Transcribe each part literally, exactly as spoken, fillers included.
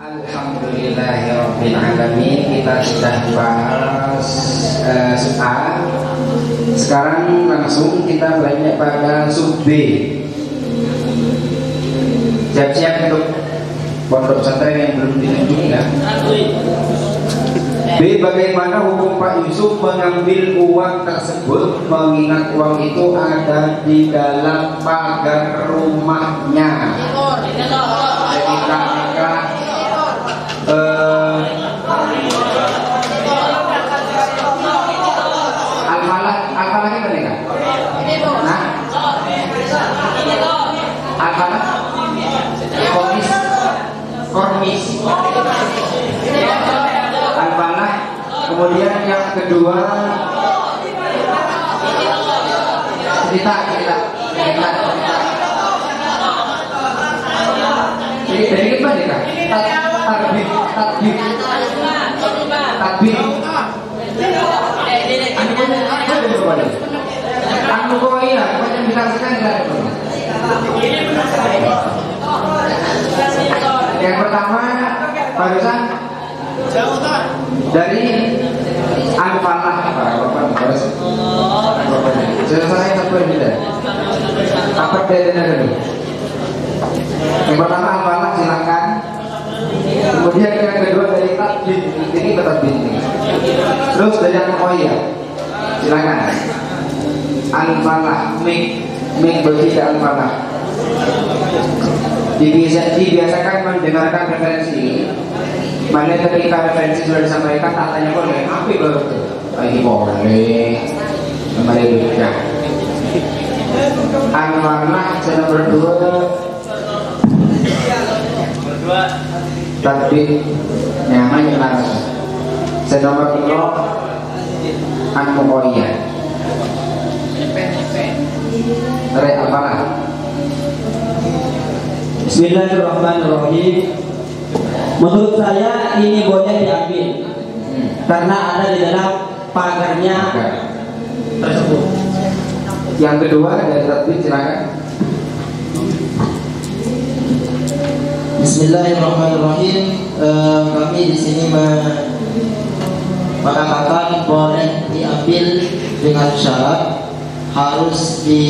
Alhamdulillahirrahmanirrahim. Kita sudah bahas uh, sub A. Sekarang langsung kita beranjak pada sub B. Siap-siap untuk pondok pesantren yang belum dikunjungi ya. B. Bagaimana hukum Pak Yusuf mengambil uang tersebut mengingat uang itu ada di dalam pagar rumahnya? Ketika eh, Al-Falah, Al-Falah kita nih kan? Nah, Al-Falah, Kormis, Kormis. Kemudian yang kedua cerita cerita cerita jadi dari apa nih kak? Tadwit tadwit tadwit anu koya banyak dijelaskan dari yang pertama barusan dari Anpanah selesai satu yang tidak apa bedanya dulu yang pertama Anpanah silakan kemudian yang kedua dari Tadwit ini Tadwit terus dari Ankoya silakan Anpanah mik mik berbeda Anpanah dibiasakan mendengarkan referensi mana ketika referensi sudah disampaikan tak tanya boleh apa baru lagi boleh kembali berita Anpanah channel berdua berdua tapi nyaman jelas channel berdua Anpanah re Anpanah Bismillahirrahmanirrahim. Menurut saya ini boleh diambil hmm. karena ada di dalam pagarnya tersebut. Yang kedua dari Tadwit silakan. Bismillahirrahmanirrahim. E, kami di sini mengatakan boleh diambil dengan syarat harus di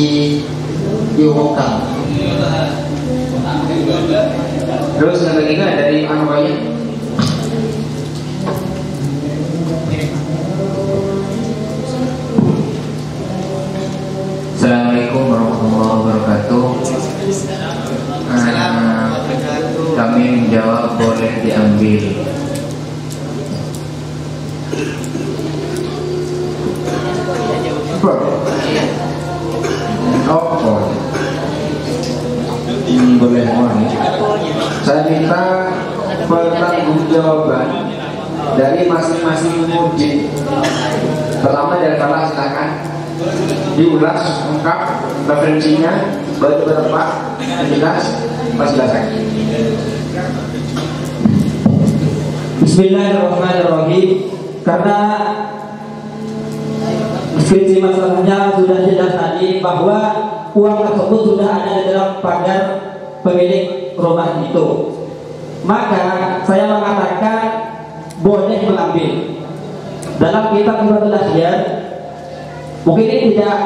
diumumkan. Terus yang ketiga dari Anwaya Assalamualaikum warahmatullahi wabarakatuh. uh, Kami menjawab boleh diambil. Oh, oh. Ini boleh mohon saya minta pertanggungjawaban dari masing-masing murid. Pertama dari Falah silakan diulas lengkap referensinya baru berapa jelas pas jelaskan. Bismillahirrahmanirrahim. Karena prinsip masalahnya sudah jelas tadi bahwa uang tersebut sudah ada di dalam pagar pemilik rumah itu, maka saya mengatakan boleh mengambil. Dalam kitab Nurul Khairin mungkin ini tidak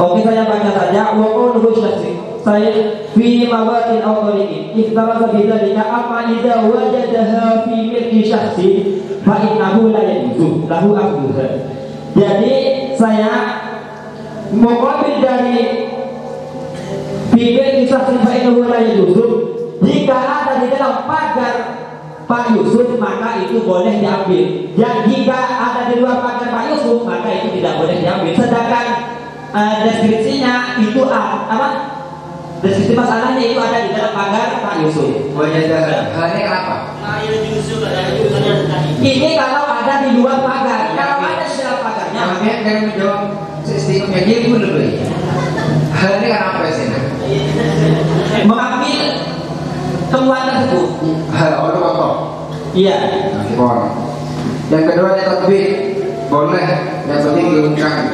oke saya baca saja waqul husnasi saya fi mawatin awliyin iktara sabila lina amma idza wajadaha fi milki syahsi fa innahu la yajuzu lahu akhdhuha. Jadi saya mengambil dari bibir kisah simpai nurulai Yusuf. Jika ada di dalam pagar Pak Yusuf maka itu boleh diambil. Dan jika ada di luar pagar Pak Yusuf maka itu tidak boleh diambil. Sedangkan uh, deskripsinya itu uh, apa? Deskripsi masalahnya itu ada di dalam pagar Pak Yusuf. Boleh diambil. Halnya kenapa? Ini kalau ada di luar pagar. Kalau ada di dalam pagarnya. Makanya kalian menjawab sistemnya dia pun lebih. Halnya kenapa sih? Mengambil temuan tersebut. Orang apa? Iya. Orang. Yang kedua ada Tadwit boleh. Yang penting diungkap.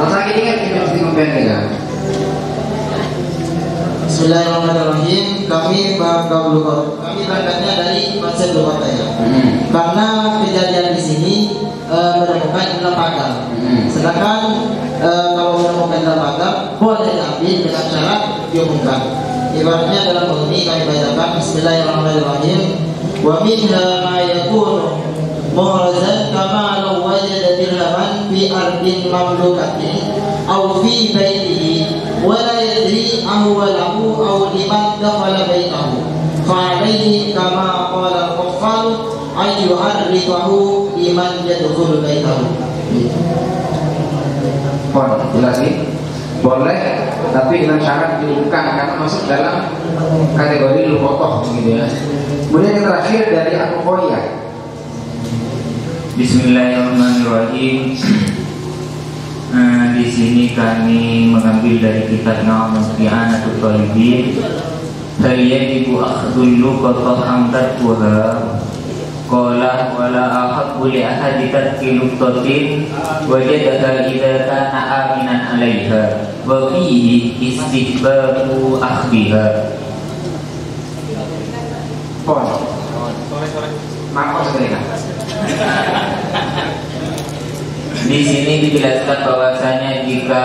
Masalah ini kan kita mesti membedakan. Bismillahirrahmanirrahim. Kami bangka Blukote. Kami berangkatnya dari konsep Blukote ya. Hmm. Karena kejadian di sini e, menemukan dalam pagar. Hmm. Sedangkan e, kalau menemukan dalam pagar boleh diambil dengan cara diumumkan. Ibaratnya dalam bunyi kami bacakan Bismillahirrahmanirrahim. Wa minha ma yakunu muhrazan kama law wajada dirhaman fi ardin mamlukatin aw fi baitihi ولا يدري أوله أو لمن دخل بيته فعليه كما قال الكفار أن يعرفه لمن يدخل بيته. Boleh, jelas nih. Boleh, tapi dengan syarat dibuka karena masuk dalam kategori lukotoh, gitu ya. Kemudian yang terakhir dari Al-Qur'an. Bismillahirrahmanirrahim. Nah, di sini kami mengambil dari kitab Nawawi Mutiara Tulibin. Hayya ibu akhdul luqatah amdat tuha. Qala wala ahadu li ahaditat luqatin wajadaha idza kana aminan 'alaiha wa fihi istihbabu akhdiha. Pon. Sore sore. Makos kena. Di sini dijelaskan bahwasanya jika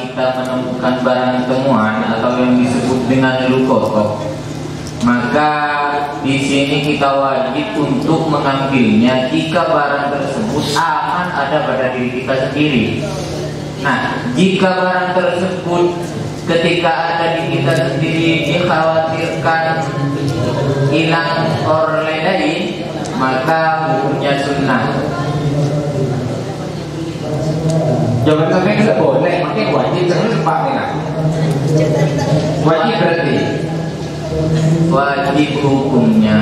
kita menemukan barang temuan atau yang disebut dengan lukotoh, maka di sini kita wajib untuk mengambilnya jika barang tersebut aman ada pada diri kita sendiri. Nah, jika barang tersebut ketika ada di kita sendiri dikhawatirkan hilang oleh lain, maka hukumnya sunnah. Jangan sampai nggak boleh, makanya wajib terus pakai nak. Wajib berarti wajib hukumnya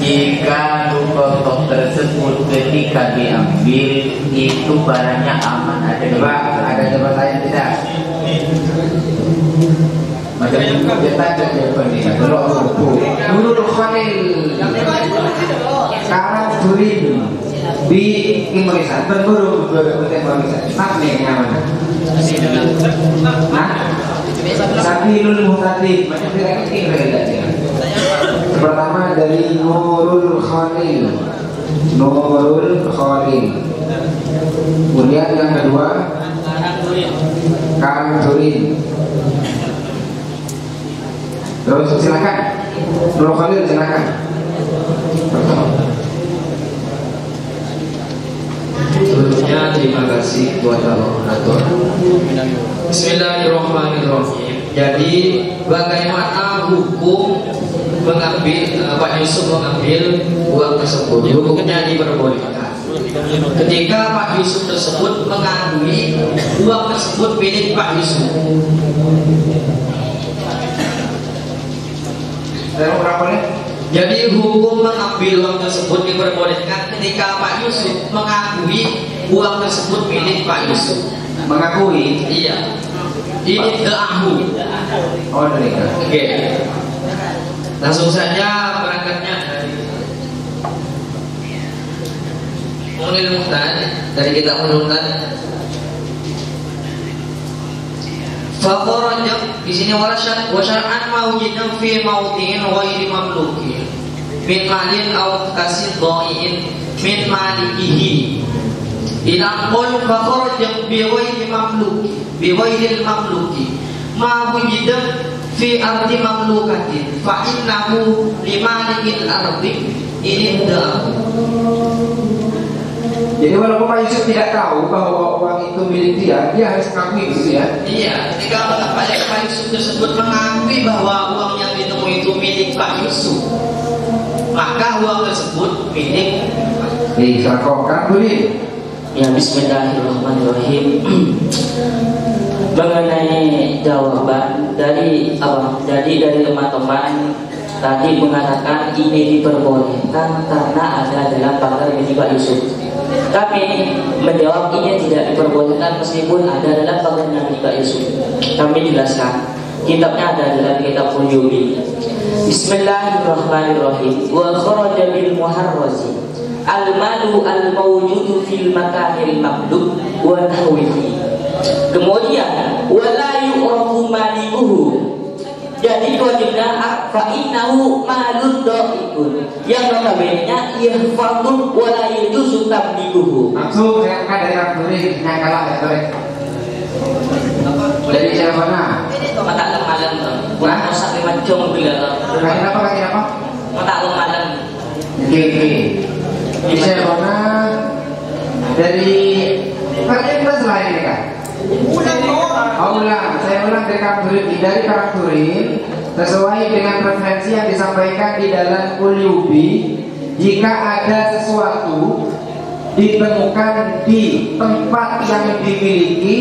jika lukotoh tersebut ketika diambil itu barangnya aman ada debat, ada debat lain tidak. Macam kita ada debat ni, kalau aku Nurul Khairin, Kang Jurim di Indonesia berburu berburu Indonesia nak nih nyaman nak tapi lulu mutatif macam kita ini berbeza. Pertama dari Nurul Khairin, Nurul Khairin. Kemudian yang kedua Kang Jurim. Terus silakan Nurul Khairin silakan. Sebelumnya terima kasih buat moderator. Bismillahirrahmanirrahim. Jadi bagaimana hukum mengambil Pak Yusuf mengambil uang tersebut? Hukumnya diperbolehkan. Ketika Pak Yusuf tersebut mengakui uang tersebut milik Pak Yusuf. Terima kasih. Jadi hukum mengambil uang tersebut diperbolehkan ketika Pak Yusuf mengakui uang tersebut milik Pak Yusuf. Mengakui? Iya. Ini keahu. Oh, dari keahu. Oke. Langsung saja berangkatnya. Mulai muhtan dari kita muhtan. Fakoranjak di sini walasyat wasyar'an mawjidam fi mautin wairi mamluki min malin aw kasid do'in min malikihi ilam qul fakoranjak biwairi mamluki biwairi mamluki mawjidam fi ardi mamlukatin fa innahu limalikil ardi ini da'am. Jadi walaupun Pak Yusuf tidak tahu bahwa uang itu milik dia, dia harus mengakui gitu ya. Iya, ketika Pak Yusuf tersebut mengakui bahwa uang yang ditemui itu milik Pak Yusuf, maka uang tersebut milik Pak Yusuf. Diserahkan boleh. Ya, bismillahirrahmanirrahim. Mengenai jawaban dari awal, jadi dari teman-teman tadi mengatakan ini diperbolehkan karena ada dalam pagar milik Pak Yusuf. Kami menjawab ini tidak diperbolehkan meskipun ada dalam pagar Nabi Pak Yusuf. Kami jelaskan kitabnya ada dalam kitab Al-Jumi. Bismillahirrahmanirrahim. Wa kharaja bil muharrazi al-malu al-mawjudu fil makanil maqdud wa nahwihi. Kemudian wala yu'rafu malibuhu Jadi kalau kita fa'inahu malun do'ikun. Yang notabene-nya ihfadun walayidu sutam diguhu. Langsung saya akan dari Karanturin. Saya kalah dari Karanturin. Dari Karanturin. Ini kok tak lemalan dong. Bukan usah memacung bila dong. Kenapa kenapa? Kok tak lemalan. Oke oke. Di Karanturin. Dari kalian masalah ini kan? Ulang oh ulang, saya ulang dari Karanturin. Dari Karanturin sesuai dengan referensi yang disampaikan di dalam Uliubi, jika ada sesuatu ditemukan di tempat yang dimiliki,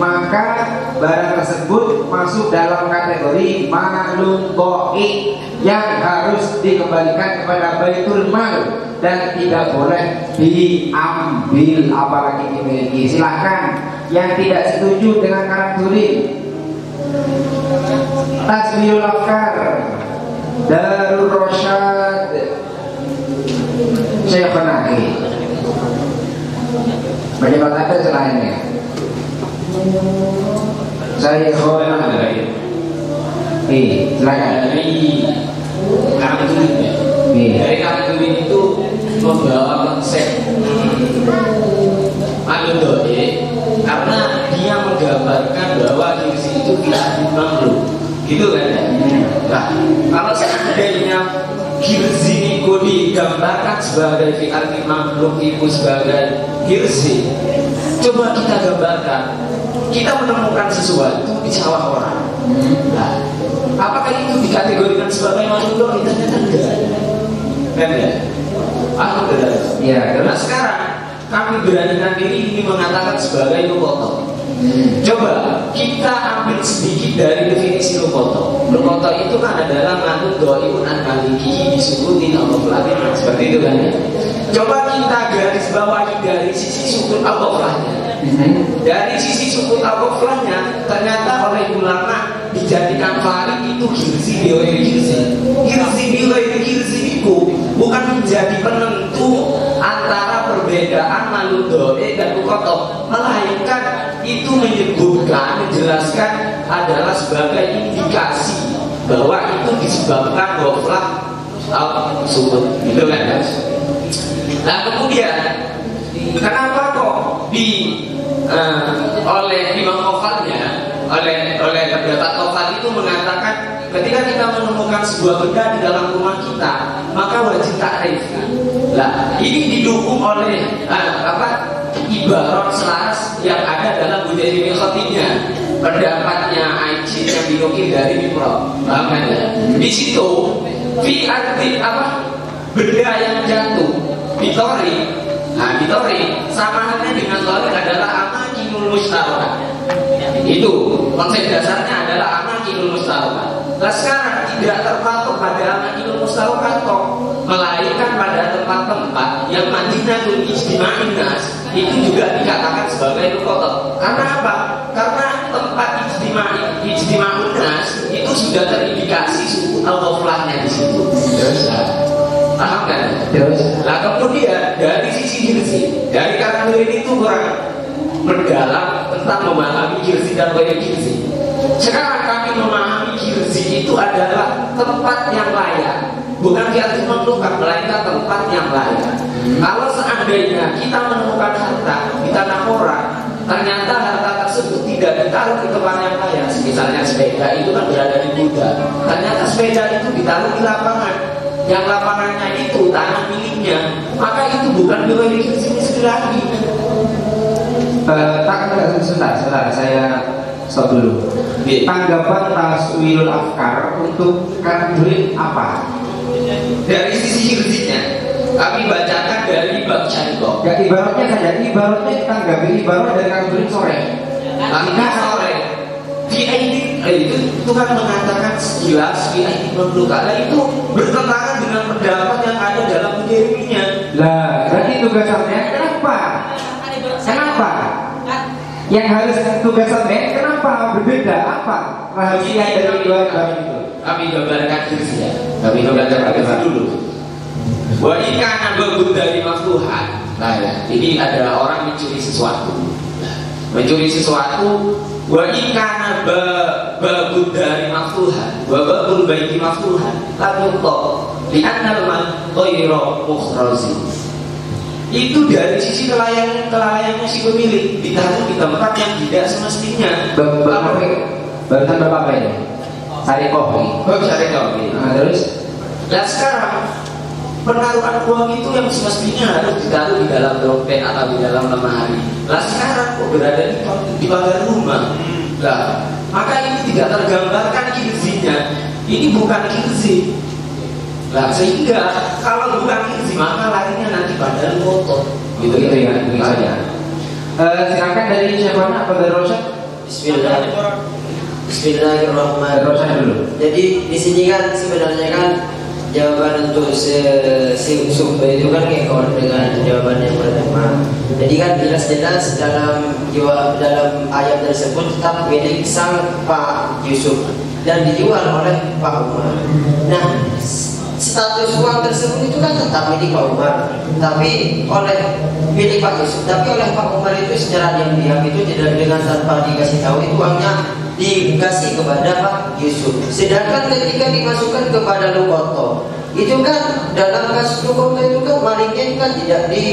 maka barang tersebut masuk dalam kategori malun dha'i yang harus dikembalikan kepada baitul mal dan tidak boleh diambil apalagi dimiliki. Silakan yang tidak setuju dengan Karanturin, Tasbihul Afkar, Darul Rosyad, Syekh Nahi. Banyak ada selainnya. Syekh Nahi. Nih, silakan. Dari Karanturin itu membawa konsep malun dha'i karena dia menggambarkan bahwa diri itu tidak makhluk, gitu kan? Nah, kalau seandainya Girzi itu digambarkan sebagai arti makhluk itu sebagai Girzi, coba kita gambarkan, kita menemukan sesuatu di sawah orang. Nah, apakah itu dikategorikan sebagai makhluk? Ternyata tidak, kan ya? Ah, tidak. Ya, karena sekarang kami beranikan diri ini mengatakan sebagai lukoto. Coba kita ambil sedikit dari definisi lukoto. Lukoto itu kan adalah manut doiun anmaliki disukutin Allah pelatihan seperti itu kan ya. Coba kita garis bawahi dari sisi sukun al-ghaflahnya. Dari sisi sukun al-ghaflahnya ternyata oleh ulama dijadikan valid itu hirzi biwayri hirzi. Hirzi biwayri hirzi itu bukan menjadi penentu antara perbedaan malun dha'i dan lukoto, melainkan itu menyebutkan, menjelaskan adalah sebagai indikasi bahwa itu disebabkan ghaflah uh, sukun, gitu kan? Nah kemudian kenapa kok di uh, oleh Imam Kofalnya, oleh oleh pendapat Kofal itu mengatakan ketika kita menemukan sebuah benda di dalam rumah kita maka wajib takrif. Nah, ini didukung oleh uh, apa ibarat selaras yang ada dalam budaya mikrotiknya, pendapatnya Aijin yang dinukil dari mikro. Makanya di situ fi arti apa benda yang jatuh bitori, nah bitori samaannya dengan torik adalah amakinul mustawat. Itu konsep dasarnya adalah amakinul mustawat. Nah sekarang tidak terpatok pada amakinul mustawat kok, melainkan pada tempat-tempat yang madinatul ijtima'in nas itu juga dikatakan sebagai lukoto. Karena apa? Karena tempat ijtima'in ijtima'un nas itu sudah terindikasi suku al-ghaflahnya di situ. Paham kan? Nah kemudian dari sisi hirsi, dari Karanturin itu kurang mendalam tentang memahami hirsi dan banyak hirsi. Sekarang kami memahami hirsi itu adalah tempat yang layak, bukan diarti menemukan, melainkan tempat yang layak. Hmm. Kalau seandainya kita menemukan harta di tanah orang, ternyata harta tersebut tidak ditaruh di tempat yang layak. Misalnya sepeda itu kan berada di Buddha, ternyata sepeda itu ditaruh di lapangan, yang lapangannya itu tanah miliknya, maka itu bukan milik sini sekali lagi. Takkan sebentar, sebentar saya stop dulu. Tanggapan taswirul afkar untuk Karanturin apa? Dari sisi hirzinya kami bacakan dari bab syarikoh. Ya ibaratnya kan, jadi ibaratnya tanggapi ibarat dari Karanturin sore. Karena sore V I D itu itu kan mengatakan sekilas V I D memeluk, karena itu bertentangan dengan pendapat yang ada dalam dirinya. Lah, berarti tugas sampean kenapa? Kenapa? Yang harus tugas sampean kenapa berbeda apa? Rahasia dari dua bab itu. Kami gambarkan diri ya. Kami gambarkan diri dulu. Wa ikan berbun dari makluhat. Nah, ini adalah orang mencuri sesuatu. Mencuri sesuatu Wa ikana babud dari maftuhan, wa babul baiti maftuhan, lalu toh lihatlah man toiro mukhrazi. Itu dari sisi kelayakan kelayakan si pemilik ditaruh di tempat yang tidak semestinya. Bapak barusan bapak apa ini? Sari kopi. Bapak sari kopi. Nah terus, dan sekarang penaruhan uang itu yang semestinya harus ditaruh di dalam dompet atau di dalam lemari. Lah sekarang kok berada di, di pagar rumah. Lah maka ini tidak tergambarkan kirzinya. Ini bukan kirzi. Lah sehingga kalau bukan kirzi maka larinya nanti badan kotor. Gitu gitu ya. Gitu saja. Uh, silakan dari siapa nak pada Rosyad? Bismillahirrahmanirrahim. Bismillahirrahmanirrahim dulu. Jadi di sini kan sebenarnya kan jawaban untuk si, si sumber itu kan ngekor dengan jawaban yang pertama. Jadi kan jelas-jelas dalam jiwa, dalam ayat tersebut tetap milik sang Pak Yusuf dan dijual oleh Pak Umar. Nah, status uang tersebut itu kan tetap milik Pak Umar, tapi oleh milik Pak Yusuf, tapi oleh Pak Umar itu secara diam-diam itu tidak dengan tanpa dikasih tahu itu uangnya dikasih kepada Pak Yusuf. Sedangkan ketika dimasukkan kepada Lukoto, itu kan dalam kasus Lukoto itu kan malingnya itu kan tidak di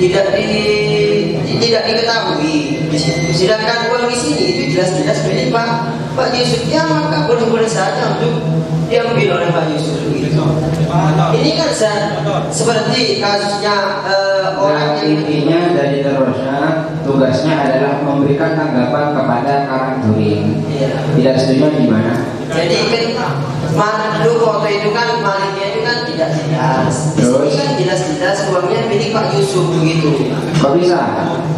tidak di tidak diketahui. Sedangkan uang di sini itu jelas-jelas milik Pak Pak Yusuf, ya maka boleh-boleh saja untuk diambil oleh Pak Yusuf. Gitu. Ini kan seperti kasusnya eh, orang nah, yang intinya dari Rosyad tugasnya adalah memberikan tanggapan kepada Karanturin. Iya. Tidak setuju gimana? Jadi kan mandu foto itu kan malingnya itu kan tidak jelas. Di sini kan jelas-jelas uangnya milik Pak Yusuf begitu. Kok bisa?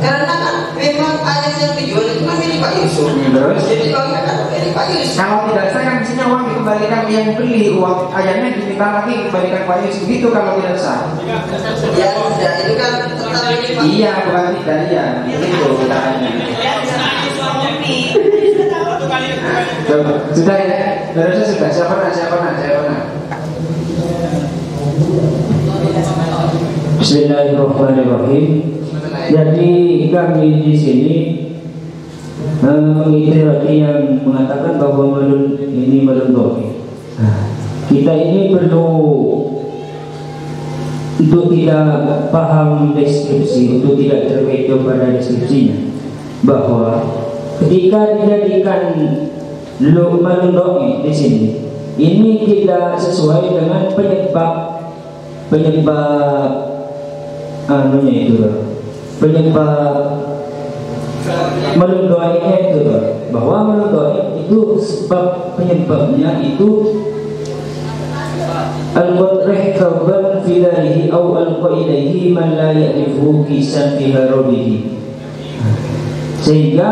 Karena kan memang ayat yang dijual itu kan milik Pak Yusuf. Terus? Jadi uangnya kan milik Pak Yusuf. Kalau tidak saya kan disini uang dikembalikan yang beli, uang ayatnya diminta lagi dikembalikan Pak Yusuf gitu kalau tidak sah. Ya tidak, itu kan tetap milik Pak Yusuf. Iya, bukan tidak iya. Itu katakannya. Sudah ya, harusnya sudah. Siapa nak? Siapa nak? Siapa nak? Bismillahirrahmanirrahim. Jadi kami di sini mengikuti lagi yang mengatakan bahwa melun ini melun kita ini perlu untuk tidak paham deskripsi, untuk tidak terkecoh pada deskripsinya, bahwa ketika dijadikan Luqmanul Dha'if di sini, ini tidak sesuai dengan penyebab penyebab anunya itu, penyebab Luqmanul Dha'ifnya itu, bahwa Luqmanul Dha'if itu sebab penyebabnya itu al-mutrih kaban filaihi au al-qaidahi man la ya'rifu kisan biharubihi, sehingga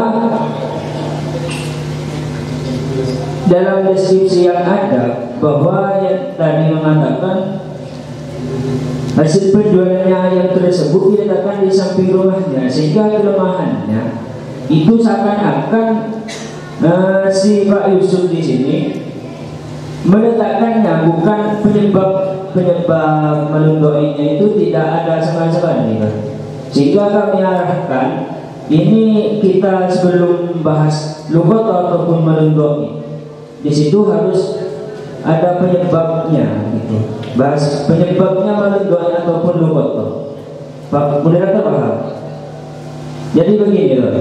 dalam deskripsi yang ada bahwa yang tadi mengatakan hasil penjualannya ayam tersebut diletakkan di samping rumahnya, sehingga kelemahannya itu seakan-akan uh, si Pak Yusuf di sini meletakkannya bukan penyebab penyebab melundoinya itu tidak ada sama sekali. Sehingga kami arahkan ini kita sebelum bahas lugot ataupun melundoi, di situ harus ada penyebabnya, gitu. Bahas penyebabnya melundoi ataupun lugot. Pak Moderator paham? Jadi begini loh.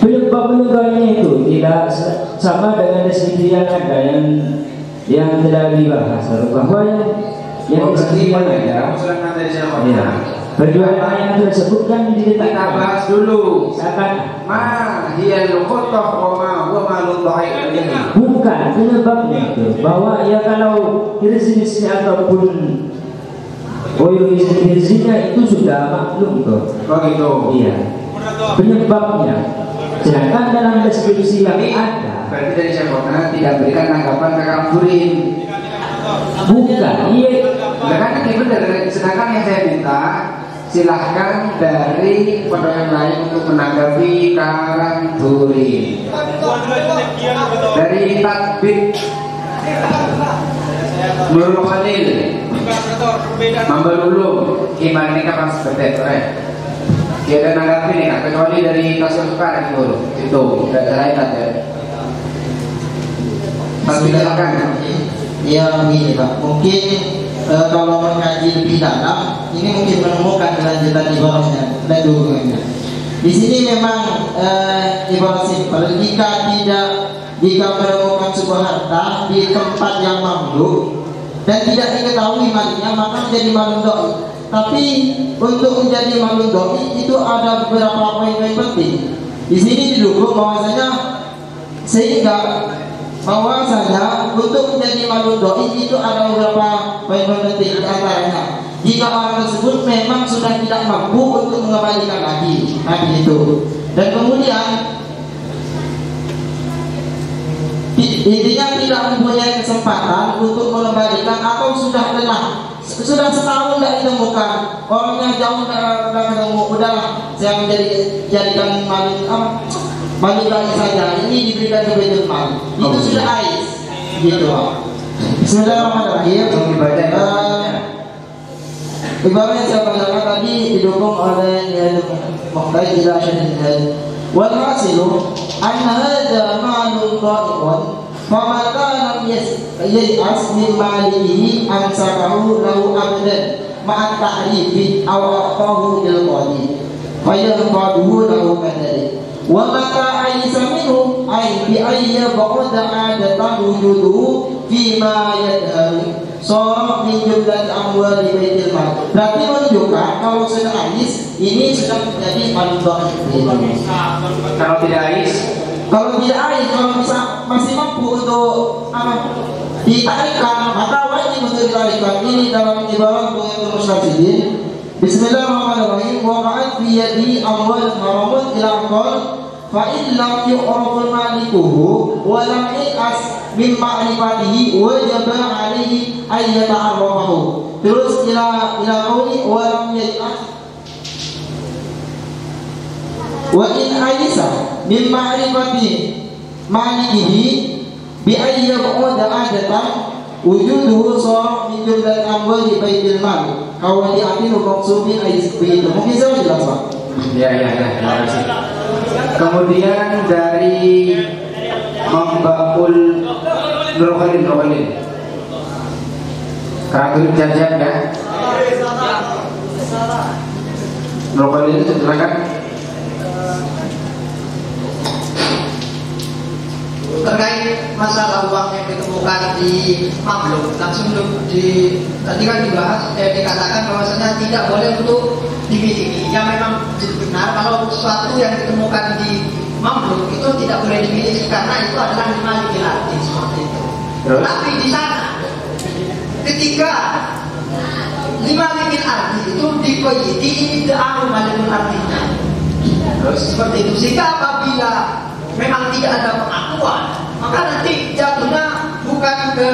Penyebab melundoinya itu tidak sama dengan deskripsi yang ada yang yang tidak dibahas. Bahwa yang yang deskripsi mana ya? Berjualan ayam tersebut kan kita bahas dulu. Seakan ma hiya luqtah wa ma huwa maludha'i. Bukan penyebabnya itu. Bahwa ya kalau kirzinya ataupun kirzinya itu sudah maklum tuh. Oh gitu. Iya. Penyebabnya. Sedangkan dalam deskripsi yang ada. Berarti dari Syekhonan tidak berikan tanggapan ke Kang Jurim. Bukan. Iya. Sedangkan itu dari sedangkan yang saya minta. Silahkan dari penonton lain untuk menanggapi Karanturin dari Tadwit Nurul Khairin membelulung iman ini kapan seperti itu. Dia ada nanggapi nih, kecuali dari Tasir Suka itu, itu tidak lain ada. Tapi silakan. Ya begini Pak, mungkin e, kalau mengkaji lebih dalam, ini mungkin menemukan kelanjutan ibaratnya dan dukungannya. Di sini memang e, ibarat simpel, jika tidak jika menemukan sebuah harta di tempat yang mamluk dan tidak diketahui maliknya, maka menjadi mamluk doi. Tapi untuk menjadi mamluk doi itu ada beberapa poin yang penting. Di sini didukung bahwasanya sehingga bahwasanya untuk menjadi mamluk doi itu ada beberapa poin yang penting, antaranya jika orang tersebut memang sudah tidak mampu untuk mengembalikan lagi tadi itu, dan kemudian intinya tidak mempunyai kesempatan untuk mengembalikan atau sudah lelah, sudah setahun tidak ditemukan, orangnya jauh tidak ketemu, udahlah saya menjadi jadikan malu ah, malu lagi saja, ini diberikan kebetulan malu, itu sudah ais, gitu. Bismillahirrahmanirrahim. Ibarat yang saya katakan tadi didukung oleh yang mengkait tidak syariat. والحاصل أن هذا مال ضائع فما كان ييأس من ماله أمسكه له أبدا مع التحريف أو أعطاه للقاضي فينقضه له كذلك ومتى أيس منه أي بأن يبعد عادة وجوده فيما يدهر صار من جملة أموال بيت المال. Berarti menunjukkan kalau sudah ais ini sudah menjadi malu dhaif. Kalau tidak ais, kalau tidak ais, kalau bisa masih mampu untuk ditarikan maka wajib untuk ditarikan. Ini dalam ibarat untuk mustahidin. Bismillahirrahmanirrahim. Waqa'at fi yadi amwal haramun ila qol fa in lam yu'raful malikuhu wa lam yas min ma'rifatihi wajaba 'alaihi ay yata'arrafahu. Terus ila ila qawli wa lam yas wa in aisa min ma'rifatihi malikihi bi ayyab'ada 'adatan wujuduhu sar min jumlatil amwali baitil mal. Kalau diambil konsumsi I S B itu mungkin saya jelas Pak. Ya ya ya. Kemudian dari membakul Nurul Khairin, Nurul Khairin. Karanturin jajan ya. Nurul Khairin itu silakan. Terkait masalah uang yang ditemukan di mamluk, langsung di tadi kan dibahas, eh, dikatakan bahwasanya tidak boleh untuk dimiliki. Yang memang benar, kalau sesuatu yang ditemukan di mamluk itu tidak boleh dimiliki karena itu adalah dimiliki lagi seperti itu. Terus? Tapi di sana, ketika dimiliki lagi itu dipoyiti ini tidak malikul artinya. Terus seperti itu. Sehingga apabila memang tidak ada pengakuan, maka nanti jatuhnya bukan ke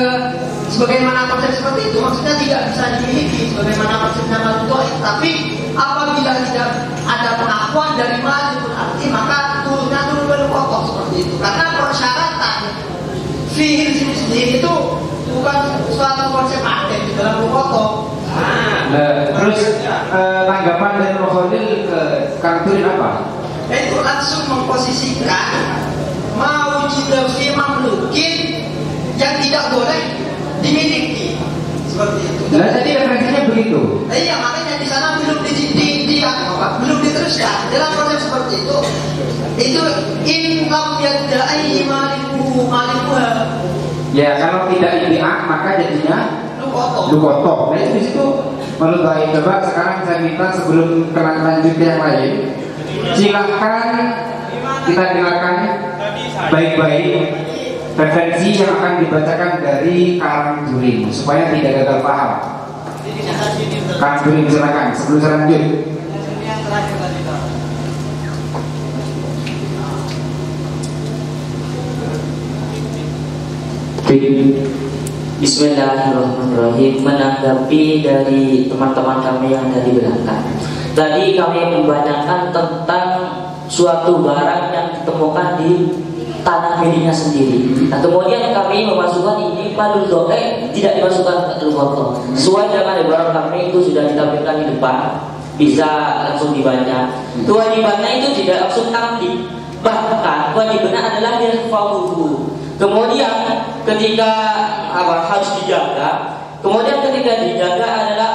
sebagaimana konsep seperti itu, maksudnya tidak bisa dimiliki sebagaimana konsep nama itu, tapi apabila tidak ada pengakuan dari malikul arti maka turunnya turun berpokok seperti itu, karena persyaratan sihir sini sendiri itu bukan suatu konsep ada di dalam berpokok. Nah, terus eh, tanggapan dari Rohodil ke Karanturin apa? Itu langsung memposisikan mau jidafi mamlukin yang tidak boleh dimiliki seperti itu. Nah, jadi referensinya begitu. Nah, iya, makanya di sana belum di, di, di, belum diteruskan dalam proses seperti itu. Itu in lam yadai maliku maliku. Ya, kalau tidak dibiak maka jadinya lukoto. Lukoto. Nah, itu di situ menurut saya. Coba sekarang saya minta sebelum lanjut yang lain. Silakan kita dengarkan baik-baik referensi yang akan dibacakan dari Kang Jurim supaya tidak gagal paham. Kang Jurim silakan sebelum saya lanjut. Bismillahirrahmanirrahim. Menanggapi dari teman-teman kami yang dari belakang. Tadi kami membacakan tentang suatu barang yang ditemukan di tanah miliknya sendiri. Nah, kemudian kami memasukkan ini malu doi, tidak dimasukkan ke lukoto. Sesuai dengan ibarat kami itu sudah ditampilkan di depan. bisa langsung dibaca. Kewajibannya itu tidak langsung takdir, bahkan kewajibannya adalah dihafalhu. Kemudian ketika apa harus dijaga, kemudian ketika dijaga adalah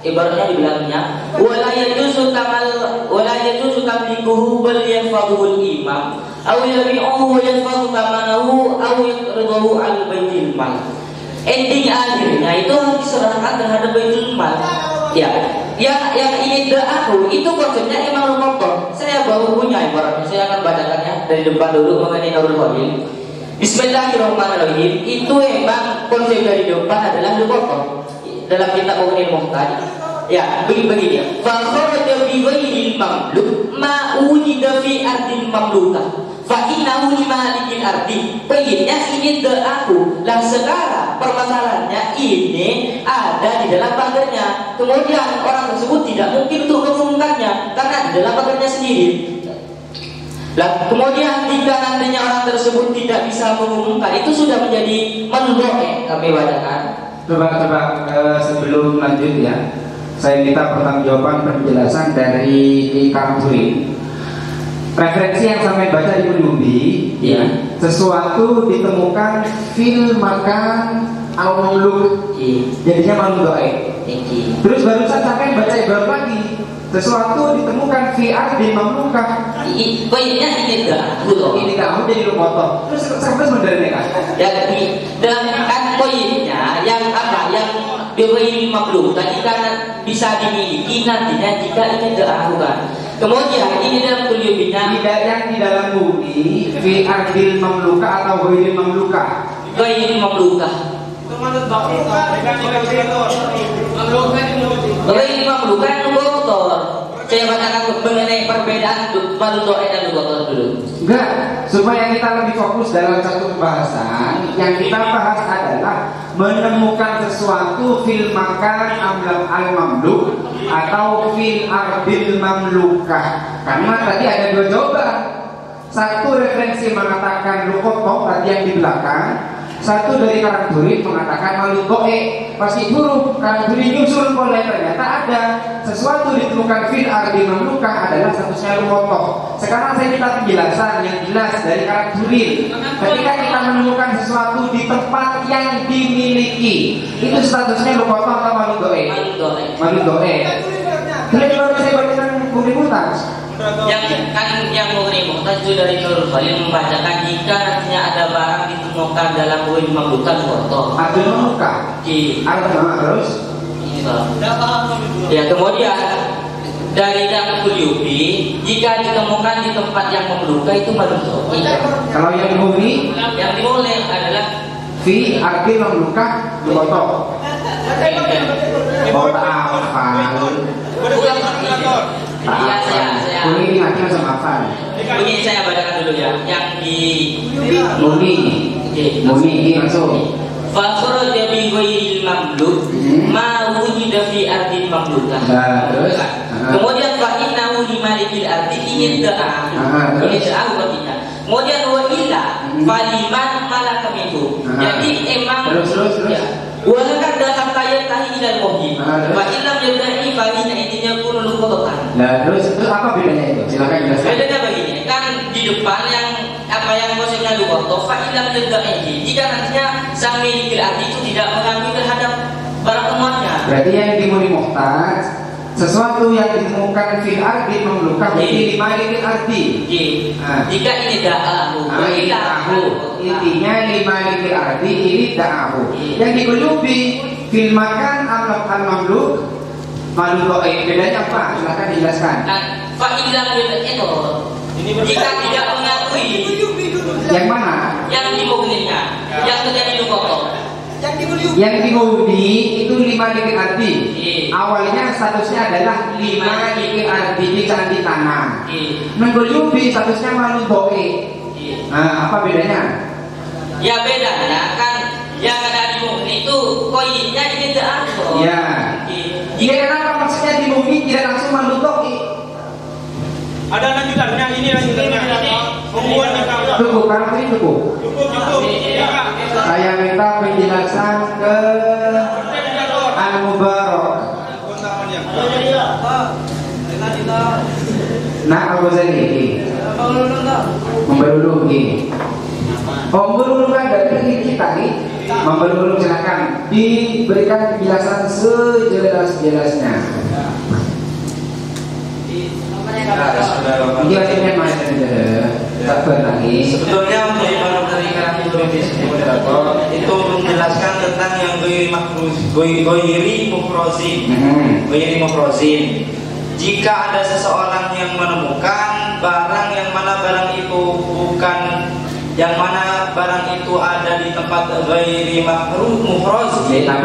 ibaratnya di belakangnya wala yajuzu tamal wala yajuzu tabiquhu bal yafadhul imam aw yabi'uhu yafadhu tamanahu aw yaqriduhu al baitul mal. Ending akhirnya itu diserahkan terhadap baitul mal. Ya, yang yang ini aku itu konsepnya emang lumpuh. Saya baru punya ibaratnya, saya akan bacakannya dari depan dulu mengenai Nurul Khairin. Bismillahirrahmanirrahim. Itu emang konsep dari depan adalah lumpuh. Dalam kitab Umumil Muhtad, ya begini ya. Fakhraja bi ghairil mamluk ma wujida fi ardil mamlukah fa innahu li malikil ardi. Penginnya ini da'aku. Lah sekarang permasalahannya ini ada di dalam pagarnya. Kemudian orang tersebut tidak mungkin untuk mengungkapnya karena di dalam pagarnya sendiri. Lah kemudian jika nantinya orang tersebut tidak bisa mengumumkan, itu sudah menjadi mendorong kami bacakan. Coba-coba eh, sebelum lanjut ya, saya minta pertanggungjawaban penjelasan dari Kang Jurim. Referensi yang sampai baca di Mundi, ya. Sesuatu ditemukan fil makan al-muluk, ya. Jadinya mamlu'e. Ya. Terus baru saya sampai baca ibarat lagi. Sesuatu ditemukan V R di mamlukah. Kok ininya ini enggak? Ini kamu jadi lu potong. Terus sampai sebenarnya kan? Ya ini. Dan kan poinnya yang apa? Yang diberi makhluk tadi kan bisa dimiliki nantinya jika ini dilakukan. Kemudian ini dalam kuliahnya tidak yang di dalam bumi V R di mamlukah atau di mamlukah. Kok ini mamlukah? Menurut makhlukah bukan makhluk. Mamlukah itu lebih mamlukah yang saya bacakan mengenai perbedaan maludoe dan lugotor dulu. Enggak, supaya kita lebih fokus dalam satu pembahasan. Yang kita bahas adalah menemukan sesuatu fil makan al-mamluk atau fil ardil mamlukah. Karena tadi ada dua jawaban. Satu referensi mengatakan lugotor tadi yang di belakang. Satu dari Karanturin mengatakan maludoe pasti buruk. Karanturin nyusul mulai ternyata ada. Sesuatu ditemukan fil ardi mamlukah adalah statusnya lumotoh. Sekarang saya minta penjelasan yang jelas dari Karanturin. Ketika kita menemukan sesuatu di tempat yang dimiliki, itu statusnya lumotoh atau maludoe? Maludoe. Kalian baru saya bacakan Mugni Muhtaj. Yang kan yang Mugni Muhtaj itu dari Nurul Khairin membacakan jika nantinya ada barang ditemukan dalam buih mamlukah lumotoh. Ada mamlukah? Di. Ada terus. Ya kemudian dari yang kuliubi jika ditemukan di tempat yang memluka itu maludoe. Kalau yang kuliubi yang boleh adalah fi arti memluka lugoto. Oh taafan. Taafan. Ini lagi macam apa? Ini saya bacakan dulu ya. Yang di muni, muni ini masuk. Fakro jadi ghairil mamluk ma wujida fi ardil mamlukah. Kemudian fa innahu li malikil ardi ini da'a. Ini da'a baginya. Kemudian wa illa fa liman malaka minhu. Jadi emang terus terus terus. Wa laqad da'a tayyatahi ilal muhim. Wa illa yadai baginya intinya kunul qatan. Nah, terus itu apa bedanya itu? Silakan jelaskan. Bedanya begini, kan di depan yang apa yang maksudnya lugoto fa illa yadai jika nantinya sang milikil arti itu tidak mengakui terhadap para temannya. Berarti yang dimuni muhtaj sesuatu yang ditemukan fil arti memerlukan di milikil arti. Nah. Jika ini da'ahu, nah, ini da'ahu. Intinya lima milikil arti ini da'ahu. Yang dikulubi fil makan al-makan mamluk maludoe. Bedanya apa? Silahkan dijelaskan. Fa illa itu jika tidak mengakui. Yang mana? Yang dimukninya. Yang terjadi lugoto. Yang dimukni. Yang dimukni itu lima dikit arti. Awalnya statusnya adalah lima dikit arti di candi tanah. Mengguyubi statusnya maludoe. Nah, apa bedanya? Ya bedanya kan yang ada dimukni itu koinnya ini da'ahu. Ya. Jika kenapa maksudnya dimukni tidak langsung maludoe? Ada lanjutannya ini lanjutannya. Pembuatan apa? Cukup, karena ini cukup. Cukup, cukup. Saya minta penjelasan ke Al Mubarak. Nah, apa saja ini? Membelulu ini. Membelulu kan dari kita nih. Membelulu silakan diberikan penjelasan sejelas-jelasnya. Jelasnya mas sabar lagi. Sebetulnya untuk ibarat dari Karanturin itu menjelaskan tentang yang goyiri mufrosin, goyiri mufrosin. Jika ada seseorang yang menemukan barang yang mana barang itu bukan, yang mana barang itu ada di tempat ghairi makruh mufroz, yang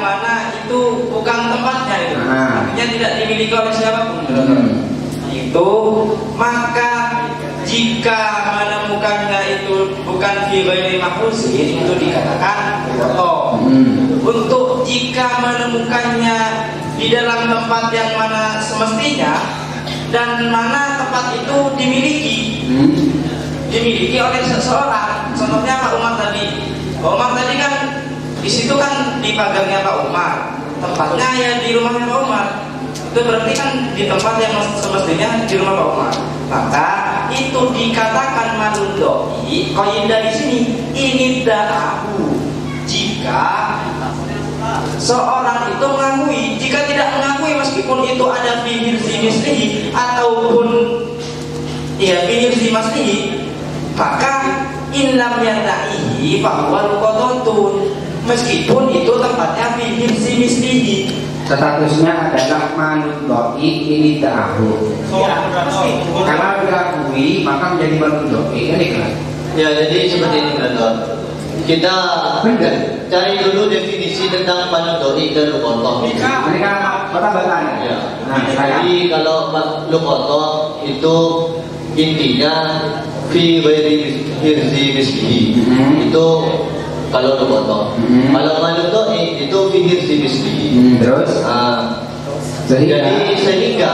mana itu bukan tempatnya itu, artinya tidak dimiliki oleh siapapun, itu maka jika menemukannya itu bukan fi ghairi makruh itu dikatakan kotor. Untuk jika menemukannya di dalam tempat yang mana semestinya dan mana tempat itu dimiliki hmm. dimiliki oleh seseorang, contohnya Pak Umar tadi. Pak Umar tadi kan di situ kan di pagangnya Pak Umar, tempatnya ya di rumahnya Pak Umar, itu berarti kan di tempat yang semestinya di rumah Pak Umar. Maka itu dikatakan maludoi koinda di sini ini da'ahu jika seorang itu mengakui, jika tidak mengakui meskipun itu ada pinggir sinisri ataupun ya pinggir sinisri, maka inlam yata'ihi bahwa lukotontun meskipun itu tempatnya pinggir sinisri statusnya adalah manudoi ini ta'ahu ya, karena mengakui maka menjadi manudoi kan ikhlas ya. Jadi seperti ini berarti kita cari dulu definisi tentang manudoi dan lukotoh. Ini kan pertanyaan ya. Nah, jadi kalau lukotoh itu intinya fi ghairi mislihi, itu kalau lukotoh. Kalau manudoi itu fi ghairi mislihi. Terus nah, jadi sehingga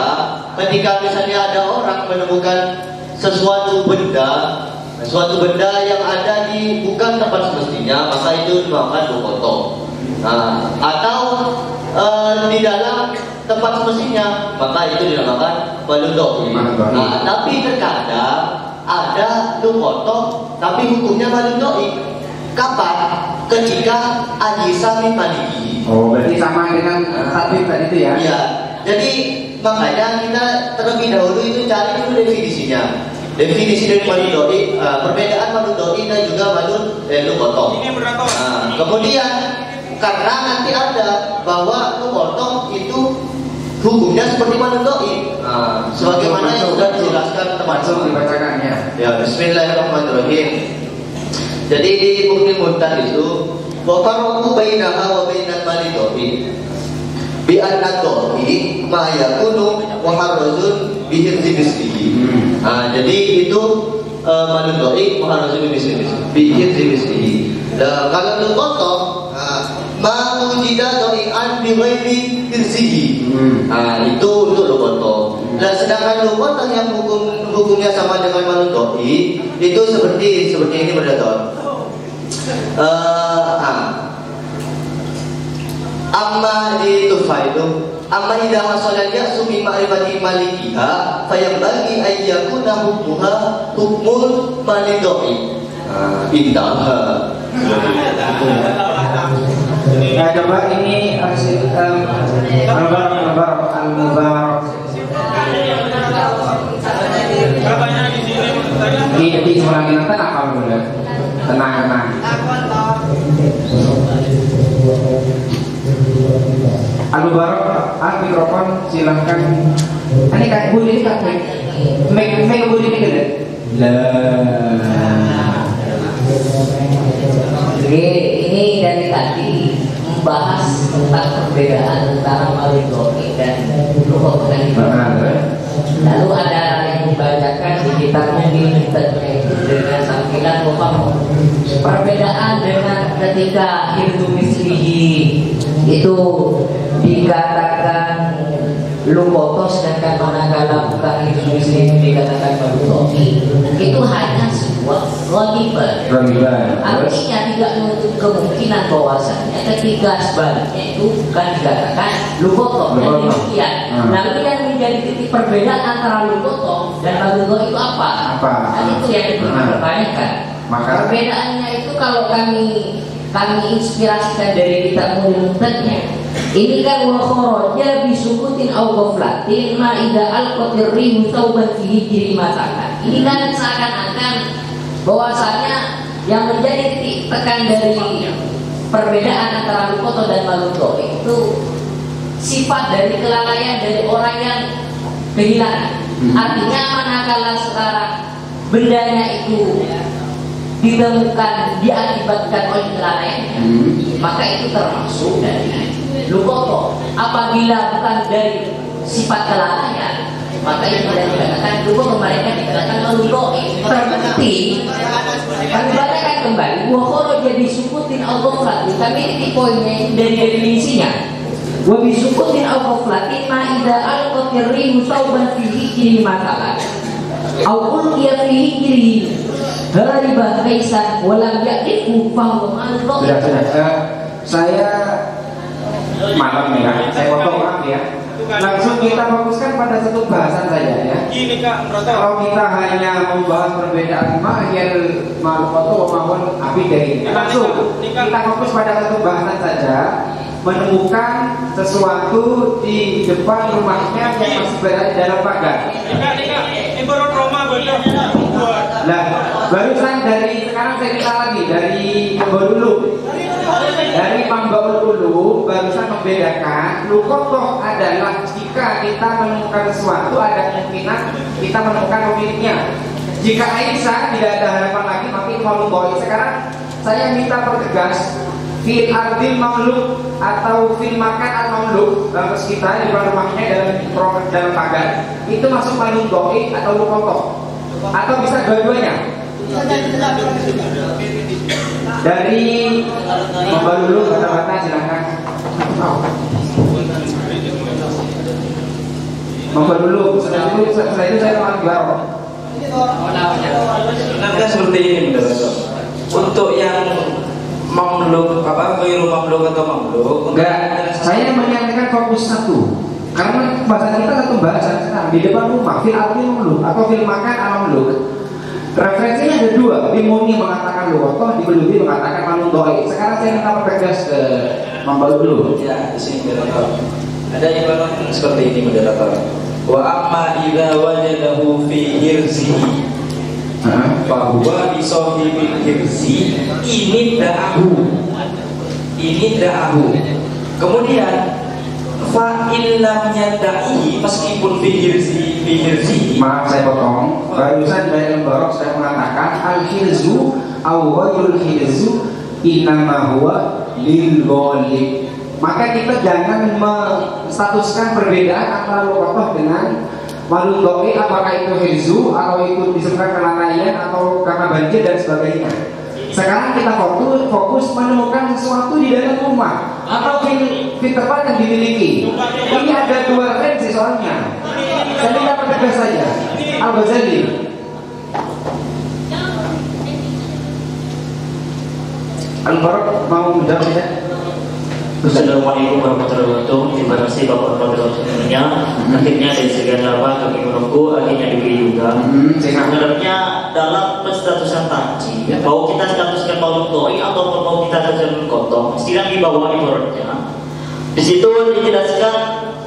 ketika misalnya ada orang menemukan sesuatu benda, suatu benda yang ada di bukan tempat semestinya, maka itu dinamakan lukotoh. Nah, atau e, di dalam tempat semestinya, maka itu dinamakan manudoi. Nah, tapi terkadang ada lukotoh tapi hukumnya manudoi. Kapan? Ketika ajisa min maliki. Oh, berarti sama dengan tadwit tadi itu ya? Iya. Jadi makanya kita terlebih dahulu itu cari dulu definisinya. Definisi dari manudoi, uh, perbedaan manudoi dan juga manudoi eh, lukotoh. Nah, kemudian karena nanti ada bahwa lukotoh itu hukumnya seperti manudoi, nah, sebagaimana yang sudah dijelaskan teman-teman dibacakannya. Ya, bismillahirrahmanirrahim. Jadi di Bukti Muntar itu wa farqu bainaha wa bainal manudoi bi an-nadoi ma yakunu wa harruzun bihir zibisli. Nah, jadi itu uh, manudoi muharrazun bihir zibisli. Nah, kalau lukotoh nah, ma wujida doi'an biwairi irzihi. Nah, itu untuk lukotoh. Nah, sedangkan lukotoh yang hukum, hukumnya sama dengan manudoi itu seperti seperti ini berdaton. Uh, nah. Amma di Tufah itu amma idha hasolatnya sumi ma'rifati malikiha fayambagi ayyakunah hukmuha hukmul manidoi indah. Nah, coba ini al-mubarak al-mubarak ini di seorang yang tenang kamu tenang-tenang Alu Barok, ah mikrofon silahkan. Ini kak Bu Dini kak, make make Bu Dini kan? Lah. Oke, ini dari tadi membahas tentang perbedaan antara manudoi dan lukotoh. Lalu ada yang dibacakan di kitab ini dengan tampilan bahwa perbedaan dengan ketika hidup mislihi itu dikatakan Lukotos kata manakala bukan itu muslim dikatakan berdoa itu hanya sebuah ghaiban, artinya tidak menutup kemungkinan bahwasannya ketiga sebaliknya itu bukan dikatakan lukotos dan demikian. Nah ini yang menjadi titik perbedaan antara lukotos dan ghaiban itu apa? Apa? Nah, itu yang kita pertanyakan. Maka perbedaannya itu kalau kami kami inspirasikan dari kita menuntunnya. Ini kan wakhorotnya bisukutin awqoflatin ma'ida al-qatirri mutawban fihi diri matakan. Ini kan seakan-akan bahwasanya yang menjadi titik tekan dari perbedaan antara lukoto dan maluto itu sifat dari kelalaian dari orang yang kehilangan. Artinya manakala sekarang bendanya itu ditemukan diakibatkan oleh kelalaian, maka itu termasuk dari lukoto. Apabila bukan dari sifat kelalaian, maka yang tidak dikatakan lukoto, mereka dikatakan melukai. Terbukti kami bacakan kembali wakhoro jadi sukutin al-goflatin, tapi ini poinnya dari definisinya wabi sukutin al-goflatin ma'idha al-qatiri mutawban fihi kiri matalan awul kia fihi kiri haribah kaisan walam yakniku fahum al-goflatin. Sudah, sudah, saya malam ya, saya potong maaf ya. Langsung kita fokuskan pada satu bahasan saja ya. Kalau kita hanya membahas perbedaan mahir, malukoto, maupun abidari, langsung kita fokus pada satu bahasan saja. Menemukan sesuatu di depan rumahnya yang masih berada dalam pagar. Nah, barusan dari sekarang saya cerita lagi dari Mombor dulu. Dari Mombor dulu barusan membedakan lukotoh adalah jika kita menemukan sesuatu ada kemungkinan kita menemukan pemiliknya. Jika Aisyah tidak ada harapan lagi, tapi mau lukotoh. Sekarang saya minta pertegas fil ardi mauluk atau fil makan atau mauluk dalam sekitar di luar rumahnya dalam dalam pagar itu masuk malu doi atau lukotoh atau bisa dua-duanya. Dari membaru dulu kata-kata silahkan membaru dulu setelah itu setelah itu saya akan baru. Nah seperti ini menurut untuk yang mamluk apa keliru mamluk atau mamluk enggak, saya menyampaikan fokus satu karena bahasa kita satu bahasa nah, di depan rumah fil arti mamluk atau fil makan al mamluk referensinya ada dua. Bimumi mengatakan lukotoh, Dibelubi mengatakan malundoi. Sekarang saya minta pertegas ke Mambalu dulu ya di sini moderator ada yang bilang seperti ini moderator wa amma idza wajadahu fi irzihi bahwa bisohibin hirsi ini da'ahu ini da'ahu kemudian fa'illamnya da'i meskipun fihirsi fihirsi maaf saya potong barusan dari Barok saya mengatakan al-hirzu awwayul hirzu inama huwa lil-golik maka kita jangan menstatuskan perbedaan antara lukotoh dengan malu doi, apakah itu hirzu atau itu disebutkan kelalaian atau karena banjir dan sebagainya. Sekarang kita fokus, fokus menemukan sesuatu di dalam rumah atau di tempat yang dimiliki. Ini ada dua referensi soalnya. Saya minta pertegas saja. Al-Ghazali. Al-Barok mau menjawab tidak? Assalamualaikum warahmatullahi wabarakatuh. Terima kasih Bapak moderator semuanya. Akhirnya dari sekian lama kami menunggu, akhirnya diberi juga. Sebenarnya dalam penstatusan taji, mau kita statuskan maulud doi atau mau kita statuskan lukotoh, istilah di bawah ibaratnya. Di situ dijelaskan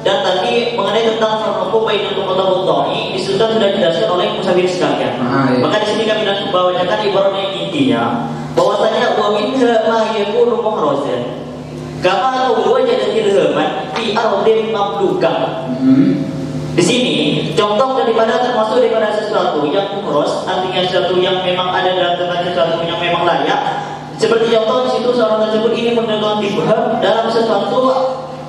dan tadi mengenai tentang farqu bainal lukotoh wal doi disudah sudah dijelaskan oleh musafir sekalian. Maka di sini kami langsung bawakan ibaratnya intinya, bahwasanya wa min ma'yakunu muhrazan Gama luwa jadi dirhaman di arudin mamluka. Di sini contoh daripada termasuk daripada sesuatu yang umros, artinya sesuatu yang memang ada dalam tentang sesuatu yang memang layak. Seperti contoh di situ seorang tersebut ini mendapat dibaham dalam sesuatu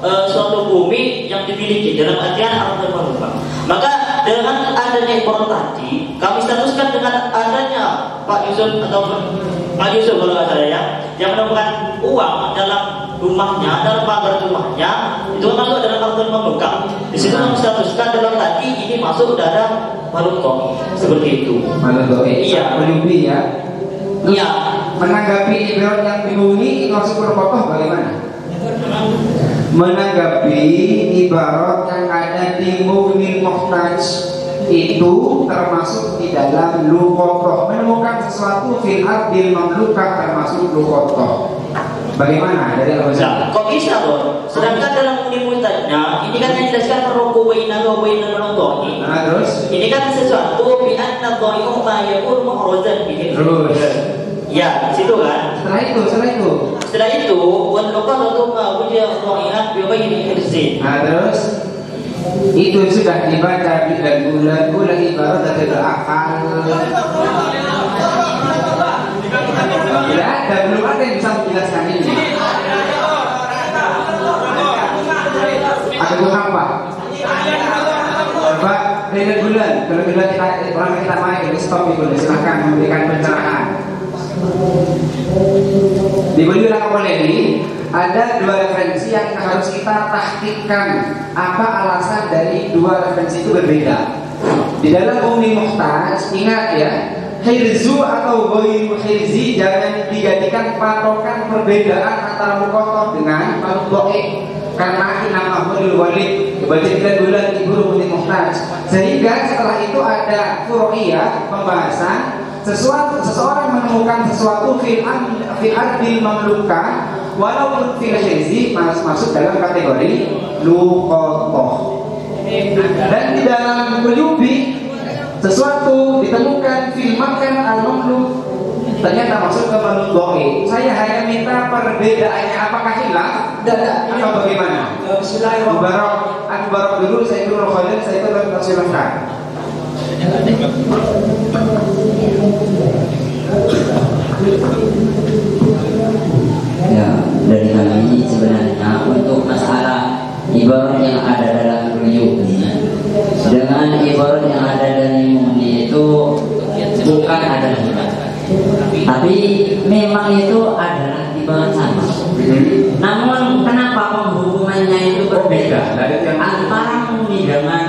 uh, suatu bumi yang dimiliki dalam artian arudin mamluka. Maka dengan adanya impor tadi, kami statuskan dengan adanya Pak Yusuf atau Pak Yusuf kalau nggak salah ya, yang menemukan uang dalam rumahnya, dalam pagar rumahnya itu termasuk dalam arti membuka. Di situ kita termasuk darah malukoh seperti itu. Malukoh iya melindungi ya. Iya. Menanggapi beliau yang dilindungi langsung berkokoh bagaimana? Menanggapi ibarat yang ada di mu'min muhtaj itu termasuk di dalam lukotoh, menemukan sesuatu fi'at di mamlukah termasuk lukotoh. Bagaimana? Dari nah, kok bisa loh? Sedangkan dalam mu'min-mu'tajnya ini kan yang jelaskan roku baina wa baina al-dhani. Nah, terus ini kan sesuatu fi'at nadhani ma yakun muhrozan bihi. Terus ya, di situ kan. Setelah itu, setelah itu. Setelah itu, buat lukotoh itu ma'ujia al-dhani'at bi'baini al-zin. Nah, terus itu sudah dibaca dan bulan-bulan ibarat dari akal. Tidak ada, belum ada yang bisa menjelaskan ini. Ada bukan apa? Coba bulan bulan, bulan bulan kita orang kita main di stop itu, silakan memberikan pencerahan. Di bulan awal ini ada dua referensi yang harus kita tahqiqkan apa alasan dari dua referensi itu berbeda. Di dalam ummi muhtaj, ingat ya, hirzu atau ghairu hirzi jangan dijadikan patokan perbedaan antara muqaddam dengan mudhari karena inamahu walid dibacakan bulan ibu ummi muhtaj. Sehingga setelah itu ada furu'iyah pembahasan sesuatu seseorang menemukan sesuatu fi'an fi'an di mamlukah walaupun fi'il hirzi masuk dalam kategori luqotoh. Dan di dalam kuyubi sesuatu ditemukan fi'il makan al-mamluk ternyata masuk ke mamluk. Saya hanya minta perbedaannya apakah hilang dan atau bagaimana. Bismillahirrahmanirrahim. Aku barok dulu saya itu Nurul Khairin saya itu silahkan. Ya, dari kami sebenarnya untuk masalah ibarat yang ada dalam ruyuk dengan ibarat yang ada dalam mu'min itu bukan ada hilang, tapi memang itu adalah ibarat sama. Namun kenapa penghukumannya itu berbeda antara mu'min dengan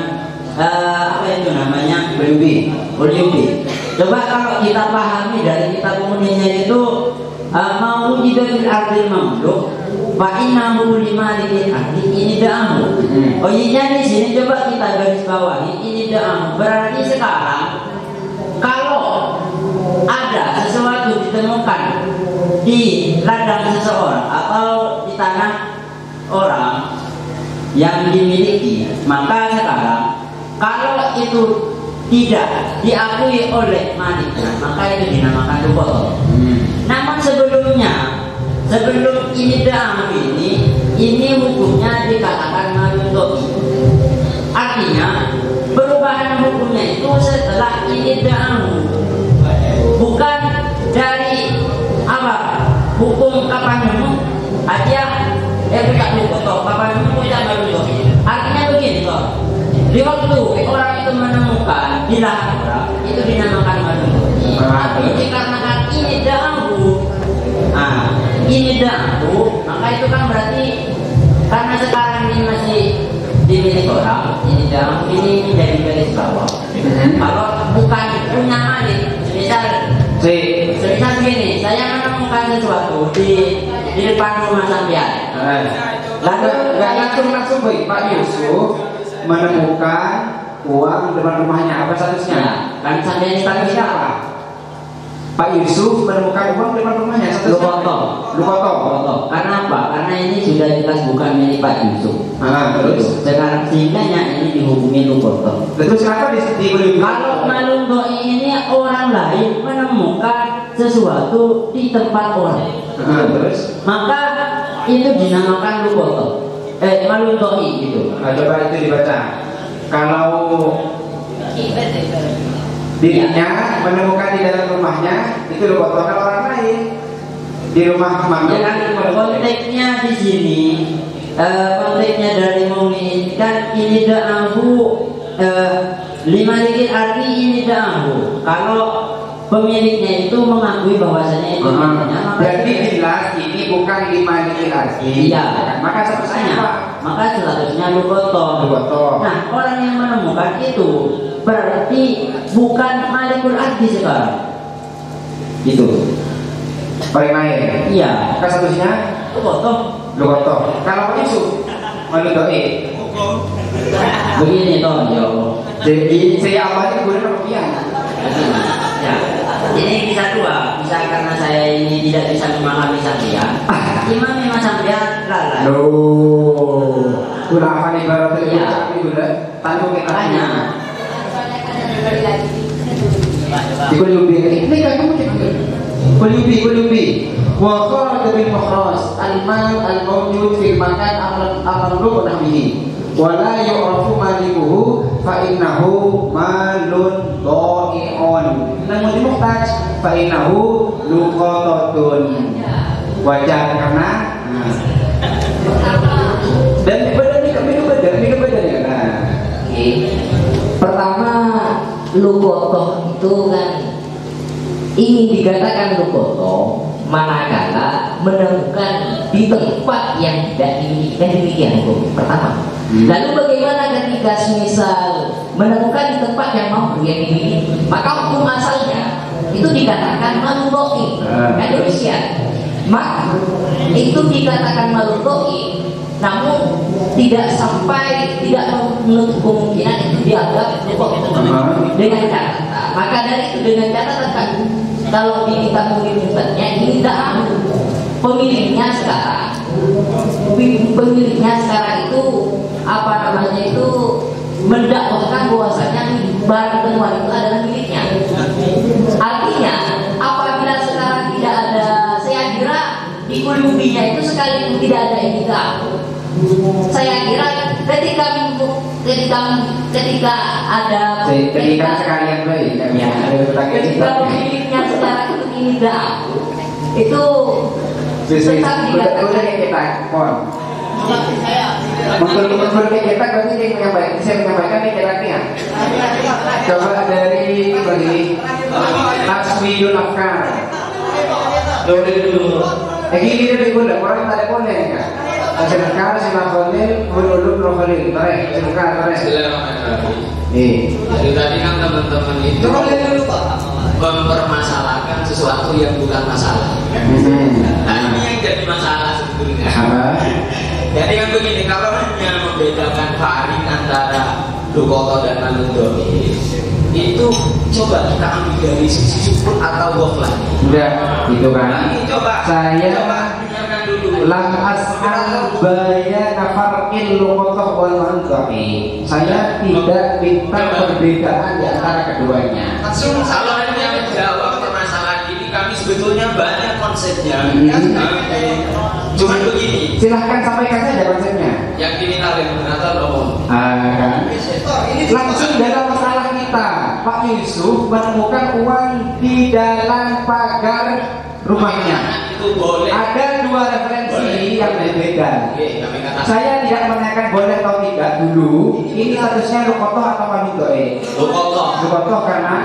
Uh, apa itu namanya berlebih, berlebih. Coba kalau kita pahami dari kita komuninya itu uh, mau tidak diartil mamluk, fa'inahu lima lima arti ini da'amu. Hmm. Oh iya di sini coba kita garis bawahi ini da'amu. Berarti sekarang kalau ada sesuatu ditemukan di ladang seseorang atau di tanah orang yang dimiliki, maka sekarang kalau itu tidak diakui oleh maliknya, maka itu dinamakan lukotoh. Hmm. Namun sebelumnya, sebelum ini da'am ini, ini hukumnya dikatakan malukoh. Artinya perubahan hukumnya itu setelah ini da'am, bukan dari apa hukum kapan dulu aja eh tidak lukotoh, kapan dulu tidak malukoh. Artinya begini toh. Di waktu orang itu menemukan di lahan orang itu dinamakan malukoh. Tapi dikarenakan ini da'amu, ah ini da'amu, maka itu kan berarti karena sekarang ini masih dimiliki orang, ini da'amu ini menjadi garis bawah. Kalau bukan punya malik, misal, misal begini, saya menemukan sesuatu di di depan rumah sampean. Lalu langsung langsung baik Pak Yusuf menemukan uang depan rumahnya, apa statusnya? Dan sampai statusnya apa? Pak Yusuf menemukan uang depan rumahnya, statusnya lukotoh. Karena apa? Karena ini sudah jelas bukan milik Pak Yusuf. Ah, terus sekarang sehingganya ini dihubungi lukotoh. Terus kenapa dihubungi? Kalau malukoh ini orang lain menemukan sesuatu di tempat orang. Ah, terus maka itu dinamakan lukotoh. Eh, malu to'i gitu. Nah, coba itu dibaca. Kalau dirinya menemukan di dalam rumahnya itu lukotoh. Kalau orang lain di rumah mamanya kan konteksnya di sini. Eh, konteksnya dari maulid kan ini da'ahu eh, lima dikit arti ini da'ahu. Kalau pemiliknya itu mengakui bahwasannya itu namanya. Berarti jelas ini bukan lima dikilasi. Iya. Maka seharusnya, maka seharusnya lugoto. Lugoto. Nah, orang yang menemukan itu berarti bukan malikul adli sekarang. Itu. Permain. Iya. Maka seharusnya lugoto. Lugoto. Kalau Yusuf menudoi. Begini toh, ya. Jadi saya awalnya boleh rupiah. Ini bisa dua, bisa karena saya ini tidak bisa memahami sampean. Imam memang sampean lalai. Loh, kurang apa nih barat itu? Tanggung kitanya. Ikut lumbi, ini kan kamu ikut. Kulumbi, kulumbi. Wa qala bil mukhras al-mal al-mawjud fil makan amrun nahmihi. Wa la yu'rafu malikuhu fa innahu malun dhai'un. Namun dimuktaj fa innahu luqatun. Wajah karena dan beda nih, minum beda, minum beda ya kan. Pertama luqatun itu kan ingin dikatakan lugoto manakala menemukan di tempat yang tidak demikian itu pertama. Hmm. Lalu bagaimana ketika semisal menemukan di tempat yang mampu yang ini, maka hukum asalnya itu dikatakan malutoi Indonesia. Maka itu dikatakan malutoi, namun tidak sampai tidak menutup kemungkinan itu dianggap lugoto dengan kata. Maka dari itu dengan catatan kalau diminta pemiliknya ini tidak ampuh pemiliknya sekarang pemiliknya sekarang itu apa namanya itu mendakwahkan bahwasanya barang temuan itu adalah miliknya. Artinya apabila sekarang tidak ada, saya kira di kulubinya itu sekalipun tidak ada yang kita ampuh. Saya kira ketika ketika ketika ada ketika sekalian baik ya ketika pemiliknya sekarang itu tidak itu tetap dikatakan kita kon untuk berbagai kita berarti saya menyampaikan saya menyampaikan ini kira-kira coba dari bagi Nasmiul Afkar dari dulu lagi ini dari bunda orang tak ada konen kan. Silakan, silakan, menurut Nurul Khairin, tarik, silakan, tarik. Jadi tadi kan teman-teman itu mempermasalahkan sesuatu yang bukan masalah. Nah ini yang jadi masalah sebetulnya. Jadi kan begini, kalau hanya membedakan farid antara lukoto dan malundoni, itu coba kita ambil dari sisi syukur atau waflah. Sudah, itu kan. Coba, coba. Lam as'al bayana farqil luqatah wal manqati. Saya tidak minta perbedaan di antara keduanya. Kalau yang menjawab permasalahan ini kami sebetulnya banyak konsepnya. Cuman begini. Silahkan sampaikan saja konsepnya. Yang ini tarik atau lomong. Langsung dalam masalah kita, Pak Yusuf menemukan uang di dalam pagar rumahnya. Ada dua referensi yang berbeda. Saya tidak menanyakan boleh atau tidak dulu. Ini statusnya lukotoh atau manutoe. Lukotoh. Lukotoh karena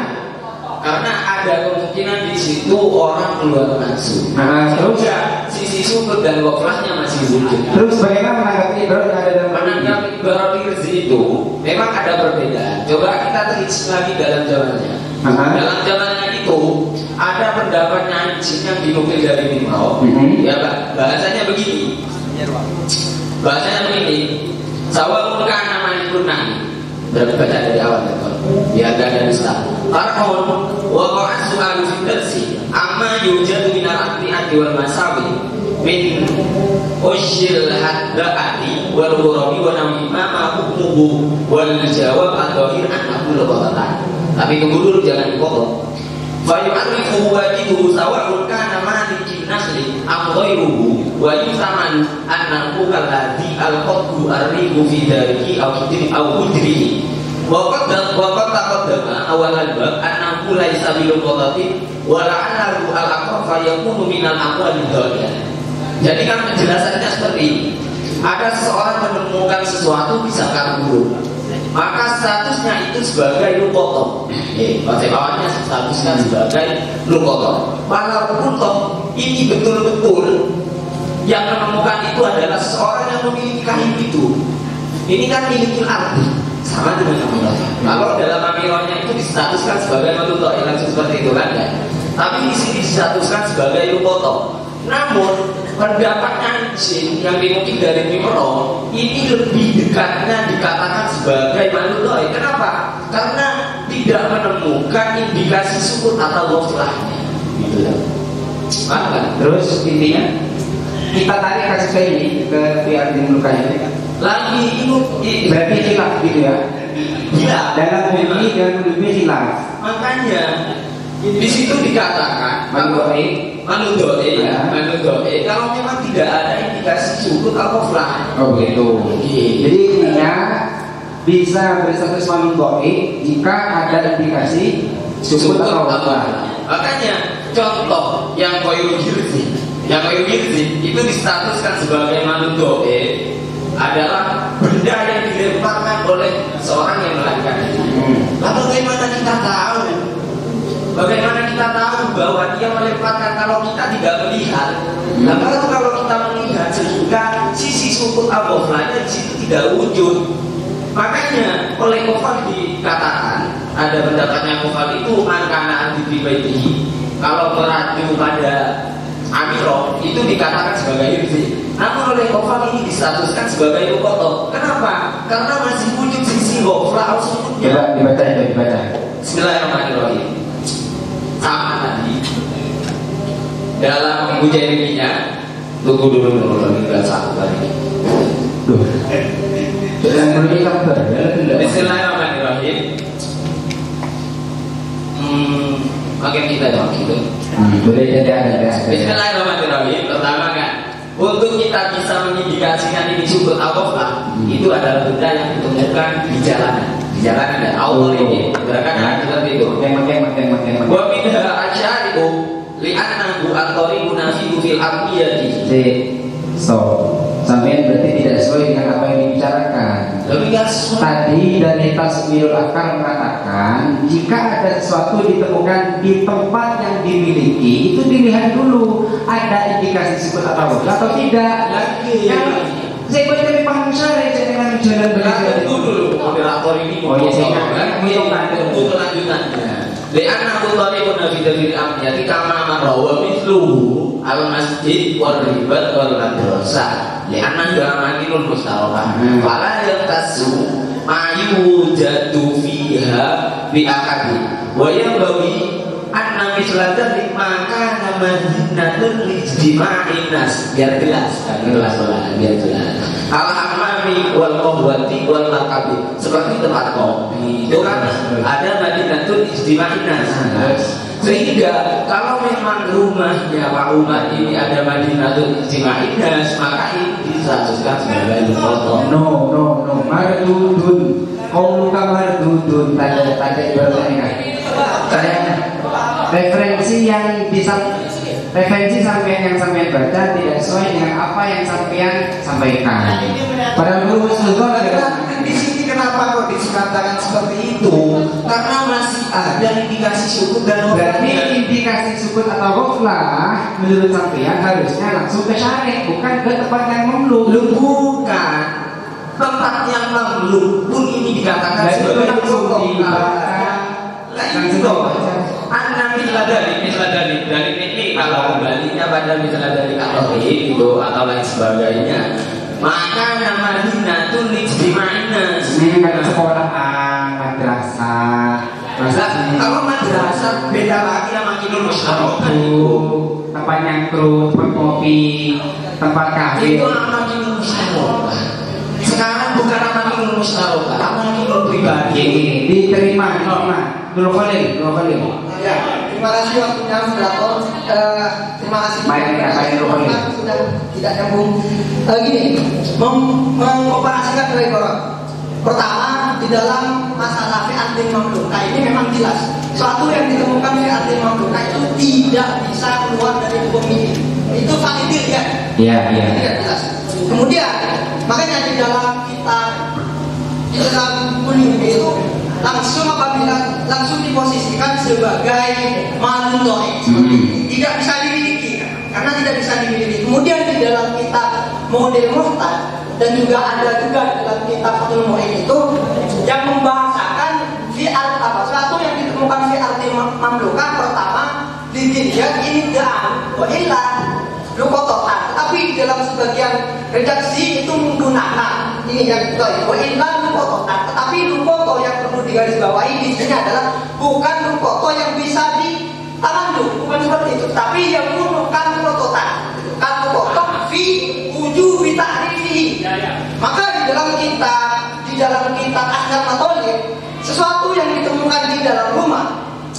karena ada kemungkinan di situ orang keluar masuk. Nah, terus sisi sumber dan wakilnya masih wujud. Terus bagaimana menanggapi berarti ada dalam menanggapi berarti kerja itu memang ada perbedaan. Coba kita telis lagi dalam jalannya. Dalam jalannya itu ada pendapat anjing yang dinukil dari mineral. Ya Pak, bahasanya begini. Bahasanya begini. Sawal bukan namanya punah. Berarti baca dari awal betul. Ya ada dari start. Karena wakwa suka disintersi. Amma yujud minat hati wal masawi min ushil hadati wal burami wa namima mahukmuhu wal jawab atohir anakul kotatan. Tapi kemudian jangan dipotong. Fayu'arifu wajibu sawa'un kana malikin nasli amdairuhu wa yusaman annahu kalladhi al-qaddu arribu fidarihi awudrihi wa qad taqaddama awalan bab annahu laisa bilum kotatin wa la'annahu al-akram fayakunu minal akwalid dhaliyah. Jadi kan penjelasannya seperti ini. Ada seseorang menemukan sesuatu bisa karena buruk. maka statusnya itu sebagai nukotoh. Eh, konsep awalnya statusnya sebagai nukotoh. Maka nukotoh ini betul-betul yang menemukan itu adalah seorang yang memiliki kain itu. Ini kan milikul arti, sama dengan amiroh. Kalau dalam amirohnya itu distatuskan sebagai nukotoh, ya langsung seperti itu kan ya. Tapi di sini distatuskan sebagai nukotoh. Namun pendapat anjing yang dimungkin dari Mimro ini lebih dekatnya dikatakan sebagai manutoi. Kenapa? Karena tidak menemukan indikasi sukun atau waflahnya. Gitu loh. Maka terus intinya kita tarik kasus ini ke pihak dimulukainya. Lagi itu berarti hilang gitu ya. Hilang dalam bumi dan bumi hilang. Makanya di situ dikatakan manutoi. Manu doe, ya. Manu doe. Kalau memang tidak ada indikasi sukun atau waflah. Oh gitu. Okay. Jadi intinya bisa berstatus manu doe jika ada indikasi sukun atau waflah. Makanya contoh yang koyul girzi, yang koyul girzi itu distatuskan sebagai manu doe adalah benda yang dilemparkan oleh seorang yang melarikan diri. Hmm. Lalu bagaimana kita tahu? Bagaimana kita tahu bahwa dia melemparkan kalau kita tidak melihat? Nah, kalau kita melihat sehingga sisi sukun atau waflahnya di situ tidak wujud. Makanya oleh Kofal dikatakan ada pendapatnya Kofal itu anpanah dibibaiti. Kalau meracu pada amiroh itu dikatakan sebagai irzi. Namun oleh Kofal ini distatuskan sebagai nukotoh. Kenapa? Karena masih wujud sisi waflah atau sukunnya. Coba dibaca ya, dibaca. Bismillahirrahmanirrahim. Sama tadi dalam ujian ininya tunggu dulu dulu dulu nggak sabar ini tuh yang pergi kabar Bismillahirrahmanirrahim. hmm makin kita dong gitu boleh jadi ada Bismillahirrahmanirrahim. Pertama kan untuk kita bisa mengindikasikan ini syukur atau waflah itu adalah benda yang ditemukan di jalanan. Jalan ada awal ini, gerakan hati seperti itu. Memang, memang, memang, memang. Wa minha asyariku li'annahu at-tariqu munafidu fil aqdiyati. So, sampean berarti tidak sesuai dengan apa yang dibicarakan. Tadi dari taswirul akal mengatakan jika ada sesuatu ditemukan di tempat yang dimiliki itu dilihat dulu ada indikasi sifat atau atau tidak. Lagi. Saya boleh dari paham syar'i dengan jalan berlaku dulu. Moderator ini mau menjelaskan untuk kelanjutannya. Lihat aku tadi pun nabi dari amnya di kamar rawa misluhu al masjid wal ribat wal madrasah. Lihat aku amani nul mustarofah. Fala yang tasu mayu jatuh fiha bi akadi. Wajah bawi anak misalnya maka nama dinatun lijimainas biar jelas kan jelas lah biar jelas al-hamami wal-kohwati wal-makabi seperti tempat kopi itu kan ada dinatun lijimainas sehingga kalau memang rumahnya Pak Umar ini ada madinatun ijtima'innas maka ini disatuskan sebagai foto. No no no mardudun kaum luka mardudun tanda tanda ibaratnya saya referensi yang bisa referensi sampean yang sampean baca tidak sesuai dengan apa yang sampean sampaikan. Padahal guru sudah ada di sini kenapa kok dikatakan seperti itu? Karena masih ada indikasi sukun dan waflah. Berarti indikasi sukun atau waflah menurut sampean harusnya langsung ke syarih, bukan ke tempat yang memluk. Bukan tempat yang memluk pun ini dikatakan sebagai sukun. Lain itu anak misalnya dari dari ini kalau kembalinya pada misalnya dari atau itu atau lain sebagainya maka nama dina tuh lijimainas ini kan sekolahan madrasah kalau madrasah beda lagi sama kinul musyarokan itu tempat nyangkrut, berkopi tempat kafe itu nama kinul musyarokan sekarang bukan nama kinul musyarokan nama kinul pribadi diterima diterima Nurul Khairin Nurul Khairin terima kasih waktunya moderator uh, terima kasih banyak sudah tidak nyambung uh, gini mengkomparasikan dari korok pertama di dalam masalah fi'atin mamluka ini memang jelas suatu yang ditemukan fi'atin mamluka itu tidak bisa keluar dari hukum ini itu valid ya iya iya tidak jelas kemudian makanya di dalam kita di dalam kuning itu langsung apabila langsung diposisikan sebagai malun do'in, hmm. tidak bisa dimiliki karena tidak bisa dimiliki. Kemudian di dalam kitab model muhtad dan juga ada juga dalam kitab Fathul Mu'in itu yang membahasakan fi'al apa satu yang ditemukan fi'al di mamlukah. Pertama di Gideon ini da'an wa illa lukototan, tapi di dalam sebagian redaksi itu menggunakan ini yang do'in wa illa lukototan, tetapi lukoto yang perlu digarisbawahi di sini adalah bukan lukoto yang bisa di tangan dulu, bukan seperti itu, tapi yang menggunakan lukototan kan lukotok fi uju bita'rifihi. Maka di dalam kita di dalam kita asal matolik sesuatu yang ditemukan di dalam rumah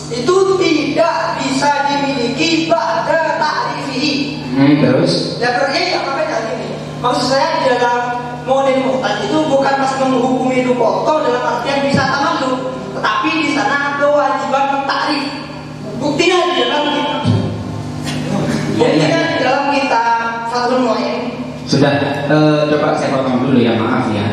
itu tidak bisa dimiliki ba'da ta'rifihi. Hmm, terus? Ya kerjanya apa kayak gini? Maksud saya di dalam model muhtad itu bukan pas menghukumi lukoto dalam artian bisa tamaddu, tetapi di sana ada wajiban ta'rif. Buktinya di dalam kita. Buktinya di dalam kita Fathul Mu'in. Sudah, eh, coba saya potong dulu ya, maaf ya.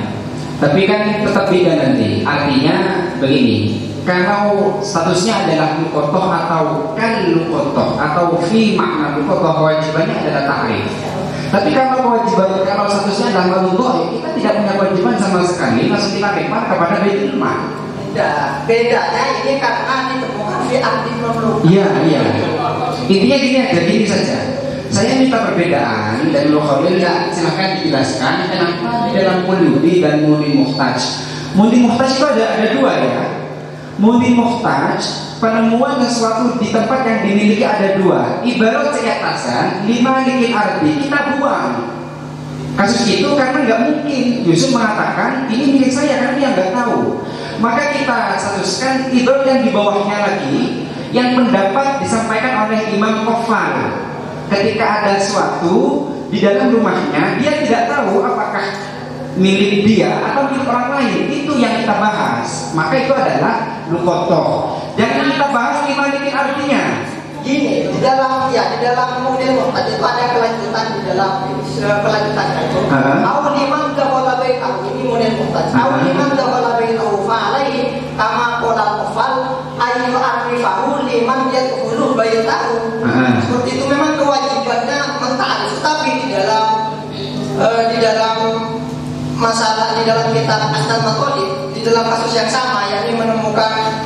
Tapi kan tetap beda nanti. Artinya begini. Kalau statusnya adalah lukotoh atau kal lukotoh atau fi makna lukotoh, kewajibannya adalah takrif. Tapi kalau kewajiban kalau statusnya adalah lukotoh, kita tidak punya kewajiban sama sekali masuk di kekmar kepada baitul mal. Tidak, bedanya ini karena ditemukan fi arti mamluk. Iya, iya. Intinya gini aja, gini saja. Saya minta perbedaan dan Nurul Khairin ya, silahkan dijelaskan kenapa di dalam mudi dan mudi muhtaj. Mudi muhtaj itu ada ada dua ya. Mudi muhtaj, penemuan sesuatu di tempat yang dimiliki ada dua. Ibarat cetakan, lima likil arti, kita buang. Kasus itu karena nggak mungkin Yusuf mengatakan, ini milik saya karena dia nggak tahu. Maka kita statuskan ibarat yang di bawahnya lagi, yang pendapat disampaikan oleh Imam Kofal. Ketika ada sesuatu di dalam rumahnya, dia tidak tahu apakah milik dia atau milik orang lain, itu yang kita bahas. Maka itu adalah lukotoh. Jangan kita bahas gimana ini artinya. Gini, di dalam ya di dalam model tadi itu ada kelanjutan di dalam kelanjutan itu. Au liman dawala baik au ini model muhtad. Au liman dawala baik au fa'alaihi kama qala qafal ayu arifahu liman yadkhulu baitahu. Seperti itu memang kewajibannya mentaati, tapi di dalam uh, di dalam masalah di dalam kitab Asnad Maqalib di dalam kasus yang sama yakni menemukan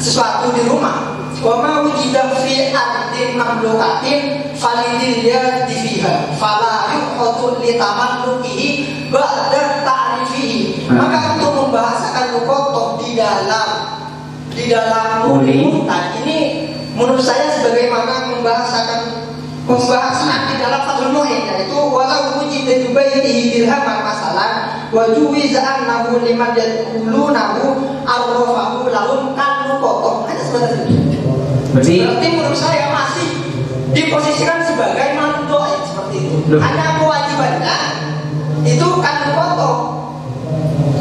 sesuatu di rumah wama wujida fi ardin mamlukatin falidiyati fiha fala yuqatu li tamallukihi ba'da ta'rifihi. Maka untuk membahasakan lukotoh di dalam di dalam muhtad ini menurut saya sebagaimana membahasakan pembahasan di dalam Fathul Mu'in, yaitu walau wujud dan jubaitihi dirhaman masalah wajuwizaan nahu liman yadulu nahu arrofahu lahum kanu kotoh. Hanya sebenarnya berarti menurut saya masih diposisikan sebagai mando'in seperti itu. Hanya kewajibannya itu kanu kotoh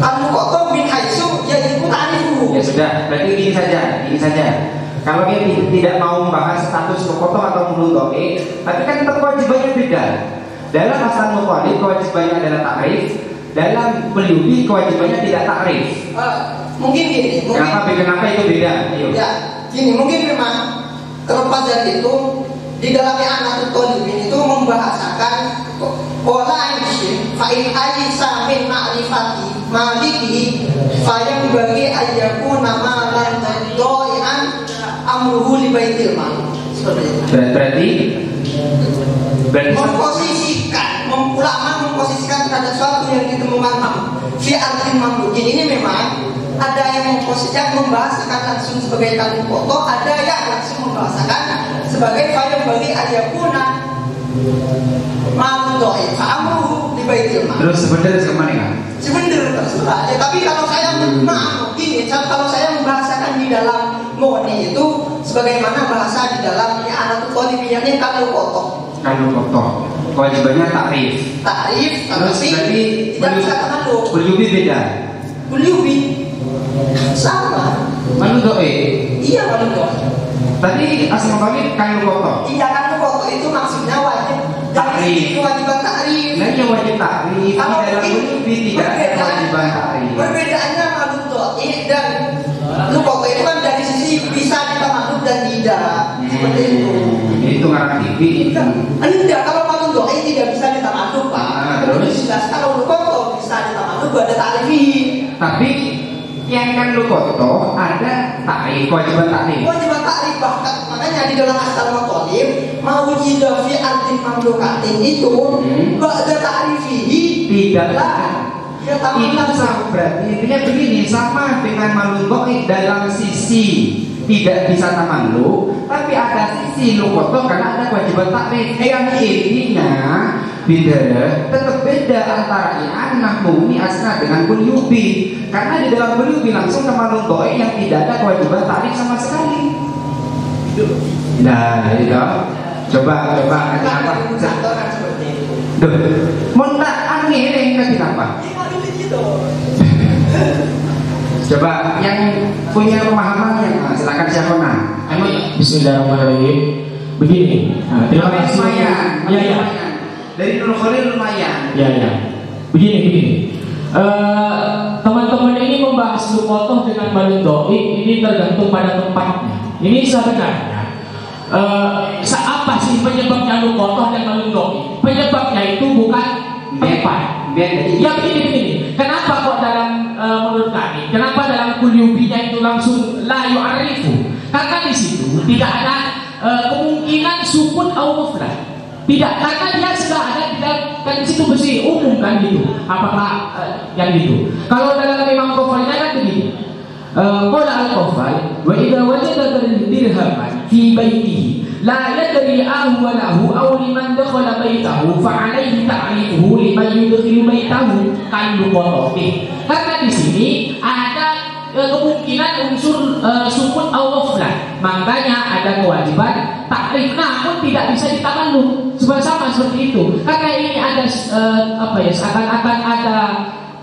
kanu kotoh bin haisu ya ikut anifu. Ya sudah, berarti ini saja, ini saja. Kalau ini tidak mau membahas status lukotoh atau muludo'e, tapi kan tetap kewajibannya beda. Dalam asal muqalib kewajibannya adalah takrif, dalam meliubi kewajibannya tidak takrif. Uh, mungkin gini, mungkin kenapa, kenapa itu beda? Ayo. Ya, gini mungkin memang terlepas dari itu di dalamnya anak tolibin itu membahasakan pola anjim fa'il ayisa min ma'rifati maliki fa'yang bagi ayyaku nama lantan do'an amruhu libaitil mal. Berarti memposisikan mempulakkan memposisikan terhadap suatu yang ditemukan fi artin mamlukin. Ini memang ada yang memposisikan membahasakan langsung sebagai tanggung foto, ada yang langsung membahasakan sebagai fayam bagi ayakuna maldo'in fa'amruhu libaitil mal. Terus sebenarnya sebenarnya sebenarnya terserah ya, tapi kalau saya maaf gini, kalau saya membahasakan di dalam Moni itu sebagaimana bahasa di dalam anak tolibiannya kalau kotor. Kalau kotor, kewajibannya takrif. Takrif, tapi tidak bisa tamaddu. Beliubi beda. Beliubi sama. Mandoe. Iya mandoe. Tadi asal kami kalau kotor. Iya kalau kotor itu maksudnya wajib. Takrif. Kewajiban takrif. Nah yang wajib takrif. Kalau beliubi tidak kewajiban takrif. Lubuk itu kan dari sisi bisa ditamakluk dan tidak. Seperti itu. Jadi itu karena tipi itu. Tidak, kalau patung doa tidak bisa ditamakluk, Pak. Terus kalau lukoto bisa ditamakluk ada ta'lifi. Tapi yang kan lukoto ada ta'lif, kewajiban ta'lif. Kewajiban ta'lif bahkan makanya di dalam asal maqalim mawujidah fi artin mamlukatin itu ba'da ta'lifihi tidaklah. Ya, itu sama berarti intinya begini, sama dengan makhluk goib dalam sisi tidak bisa tamanlu, tapi ada sisi lukoto karena ada kewajiban takrif. Eh, yang intinya beda, tetap beda antara anak mumi asna dengan kuliubi, karena di dalam kuliubi langsung ke makhluk goib yang tidak ada kewajiban takrif sama sekali. Nah, itu coba coba kenapa? Duh, mau tak aneh ini kenapa? Coba yang punya pemahaman yang silakan siapa nak? Bismillahirrahmanirrahim. Begini. Nah, terima kasih. Lumayan. Ya ya. Dari Nurul Khairin lumayan. Ya ya. Begini begini. Teman-teman ini membahas lukotoh dengan malu doi ini tergantung pada tempatnya. Ini sebenarnya apa sih penyebabnya lukotoh dan malu doi? Penyebabnya itu bukan depan. Ya begini-begini, kenapa kok dalam e, menurut kami, kenapa dalam kuliubinya itu langsung layu arifu? Karena di situ tidak ada e, kemungkinan sukun atau mufrad. Tidak, karena dia sudah ada tidak kan di situ bersih umum kan gitu. Apakah e, yang gitu? Kalau dalam memang profilnya kan begini. Qala al-Qafal wa idza wajada dirhaman fi baitihi la yadri ahu wa lahu aw liman dakhala baitahu fa alayhi ta'rifuhu liman yudkhilu baitahu kan luqati. Karena di sini ada kemungkinan unsur sukun aw mufrad, makanya ada kewajiban takrif namun tidak bisa ditamalu sama seperti itu. Karena ini ada apa ya seakan-akan ada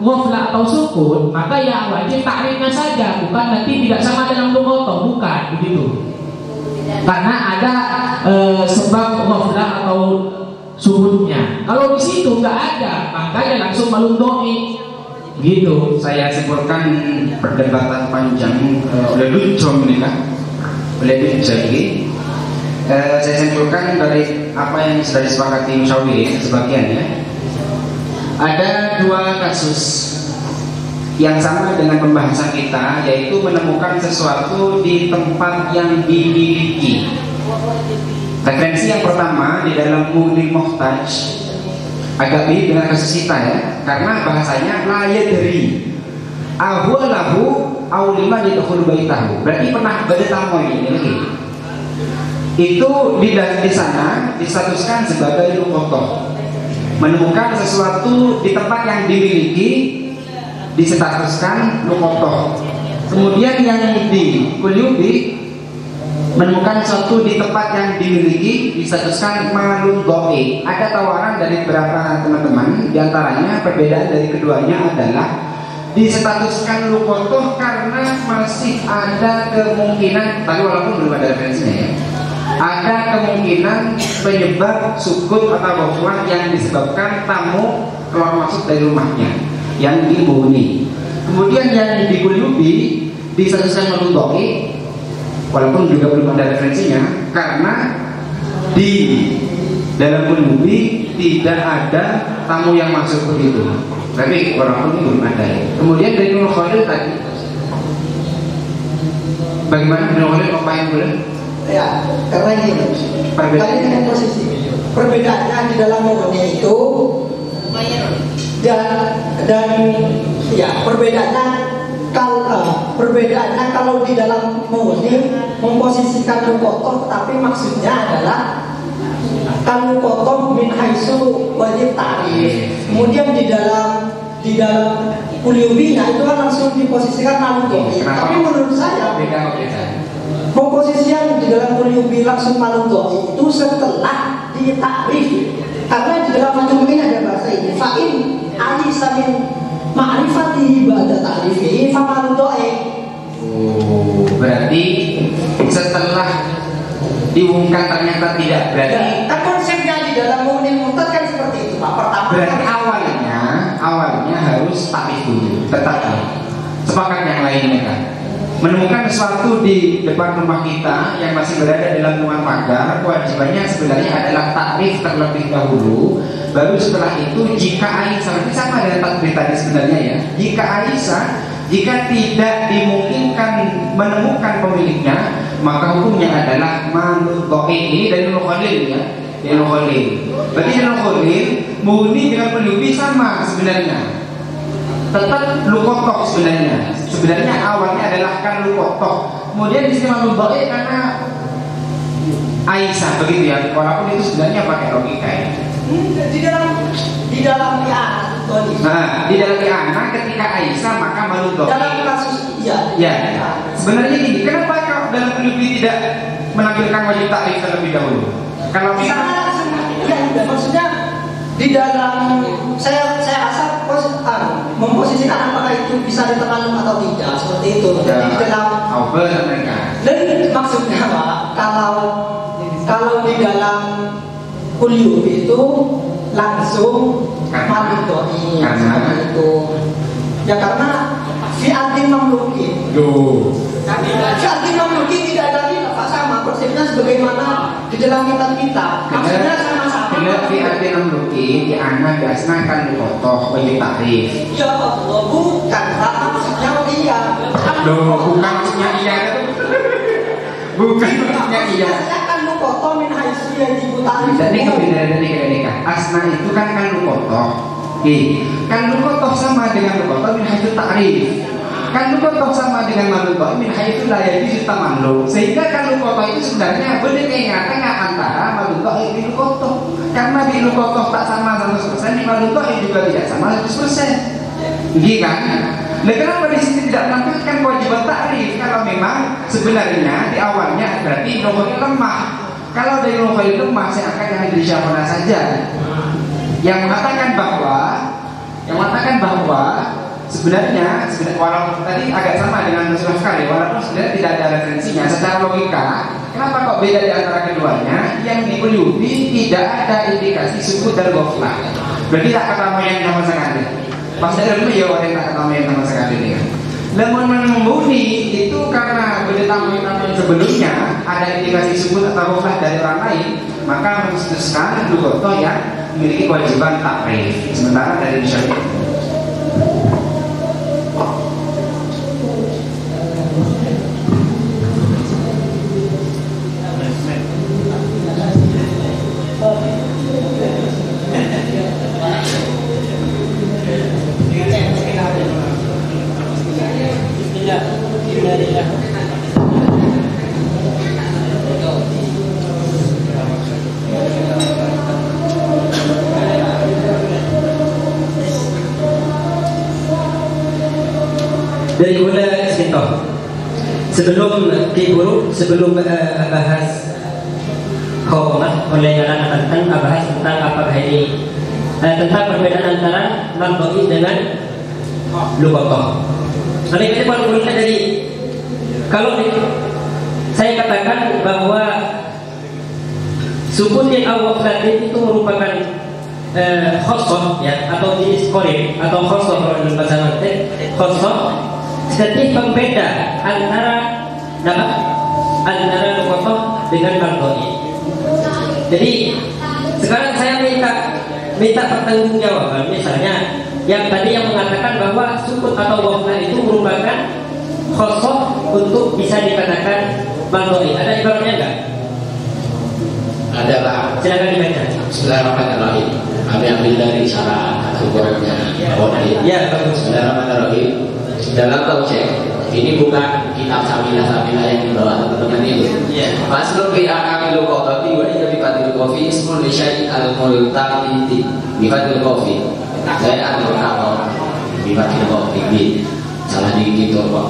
ghaflah atau sukun, maka ya wajib takrifnya saja, bukan nanti tidak sama dengan lukotoh, bukan begitu. Karena ada e, sebab ghaflah atau sukunnya. Kalau di situ nggak ada, makanya langsung melundoi. Gitu. Saya sebutkan perdebatan panjang e, oleh Lujom ini kan, oleh Lujom ini. E, saya simpulkan dari apa yang sudah disepakati musyawarah sebagiannya. Ada dua kasus yang sama dengan pembahasan kita, yaitu menemukan sesuatu di tempat yang dimiliki. Referensi yang pertama di dalam Mugni Muhtaj agak beda dengan kasus kita ya, karena bahasanya layadri ahwalahu awlima yadkhulu baitahu, berarti pernah bertamu ini okay. Itu di, di sana distatuskan sebagai lukotoh. Menemukan sesuatu di tempat yang dimiliki distatuskan lukotoh. Kemudian yang di kuliubi menemukan sesuatu di tempat yang dimiliki distatuskan malun doi. Ada tawaran dari beberapa teman-teman, diantaranya perbedaan dari keduanya adalah distatuskan lukotoh karena masih ada kemungkinan, tapi walaupun belum ada referensinya ya, ada kemungkinan penyebab sukun atau ghaflah yang disebabkan tamu keluar masuk dari rumahnya yang dibuni. Kemudian yang dikuliubi disatuskan melundoi, walaupun juga belum ada referensinya, karena di dalam kuliubi tidak ada tamu yang masuk begitu. Tapi walaupun belum ada. Kemudian dari Nurul Khairin tadi, bagaimana Nurul Khairin apa yang boleh? Ya, karena gini, perbedaan dengan posisi. Perbedaannya di dalam mobilnya itu dan dan ya perbedaannya kalau uh, perbedaannya kalau di dalam mobil memposisikan lukotoh, tapi maksudnya adalah kalau lukotoh min haisu wajib tarif. Kemudian di dalam di dalam kuliubinya itu kan langsung diposisikan lukotoh. Tapi menurut saya beda beda. Komposisian di dalam kuliubi langsung malun doi itu setelah ditakrif, karena di dalam macam ini ada bahasa ini fa'in ali samin ma'rifati ba'da ta'rifi fa malun doi. Oh, berarti setelah diumumkan ternyata tidak berarti. Nah, konsepnya di dalam mungkin muntad kan seperti itu, Pak. Pertama berarti awalnya awalnya harus takrif dulu tetap. Sepakat yang lain mereka. menemukan sesuatu di depan rumah kita yang masih berada dalam ruang pagar, kewajibannya sebenarnya adalah takrif terlebih dahulu, baru setelah itu jika Aisyah, ini sama dengan takrif tadi sebenarnya ya, jika Aisyah jika tidak dimungkinkan menemukan pemiliknya, maka hukumnya adalah manutoi. Ini dari Nurul Khairin ya, Nurul Khairin. Berarti Nurul Khairin muni dengan pelubi sama sebenarnya, tetap lukotok sebenarnya. Sebenarnya awalnya adalah kan lukotok, kemudian disini membaik karena Aisyah begitu ya. Walaupun itu sebenarnya pakai logika ya. Di dalam di dalam kianah, nah, di dalam kianah ketika Aisyah maka malu dalam kasus iya. Ya. Sebenarnya ini kenapa kalau dalam penulis tidak menampilkan wajib takrif terlebih dahulu? Kalau kita ya, maksudnya di dalam saya saya rasa memposisikan apakah itu bisa ditekan atau tidak seperti itu. Jadi di dalam dan maksudnya Pak, kalau kalau di dalam kuliah itu langsung malu doi seperti itu ya, karena fi atin mamluki loh, fi atin mamluki tidak ada khilaf, sama persisnya sebagaimana di dalam kitab kita maksudnya sama. Bila fi arti namluki, di anak dasna kan kotoh wajib takrif. Ya Allah, bukan karena maksudnya iya. Loh, bukan maksudnya iya. Bukan maksudnya iya. Maksudnya kan lu kotoh min haisi yang ibu takrif. Jadi kebenaran ini kebenaran. Asna itu kan kan lu kotoh. Kan lu kotoh sama dengan lu kotoh min haisi takrif. Kan lu kotoh sama dengan malu kotoh min haisi layak di juta malu. Sehingga kan lu kotoh itu sebenarnya benar kayak nggak antara malu kotoh ini lu kotoh. Karena di lukotoh tak sama seratus persen, di malutohi juga tidak sama seratus persen. Gini kan? Nah kenapa di sini tidak menampilkan kewajiban takrif? Kalau memang sebenarnya di awalnya berarti lukotoh lemah. Kalau dari lukotoh lemah, saya akan hanya di Syafana saja. Yang mengatakan bahwa, yang mengatakan bahwa sebenarnya, sebenarnya walaupun tadi agak sama dengan Nusrah sekali, walaupun sebenarnya tidak ada referensinya secara logika. Kenapa kok beda di antara keduanya? Yang di Puyubi tidak ada indikasi suku dan goflah. Berarti tak kata yang nama sekali. Pas saya dulu ya orang tak kata yang nama sekali ini. Namun membuni itu karena berita-berita sebelumnya ada indikasi suku atau goflah dari orang lain, maka mencetuskan lugoto yang memiliki kewajiban takrif. Sementara dari Syarif. Dari mulai istiqamah. Sebelum diburu, sebelum uh, bahas khomat oleh Yalan Tantan, bahas tentang apakah ini uh, tentang perbedaan antara mandoi dengan lukotoh. Oleh itu baru mulai dari kalau saya katakan bahwa sukun yang awal tadi itu merupakan uh, khosoh ya, atau jenis korib atau khosoh dalam bahasa Melayu khosoh. Jadi pembeda antara apa? Antara lukotoh dengan mandoi. Jadi sekarang saya minta minta pertanggungjawaban. Misalnya yang tadi yang mengatakan bahwa sukun atau wafna itu merupakan khosoh untuk bisa dikatakan mandoi. Ada ibaratnya enggak? Ada Pak. Silakan dibaca. Bismillahirrahmanirrahim. Kami ambil dari cara ukurnya. Ya, bismillahirrahmanirrahim. Dalam taucek ini bukan kitab sabilah-sabilah yang dibawa teman-teman itu. Masluk bi'akami lukototi wa iya bifatil kofi ismul lishayi al-multaqiti bifatil kofi saya atur nama bifatil kofi salah dikit kok.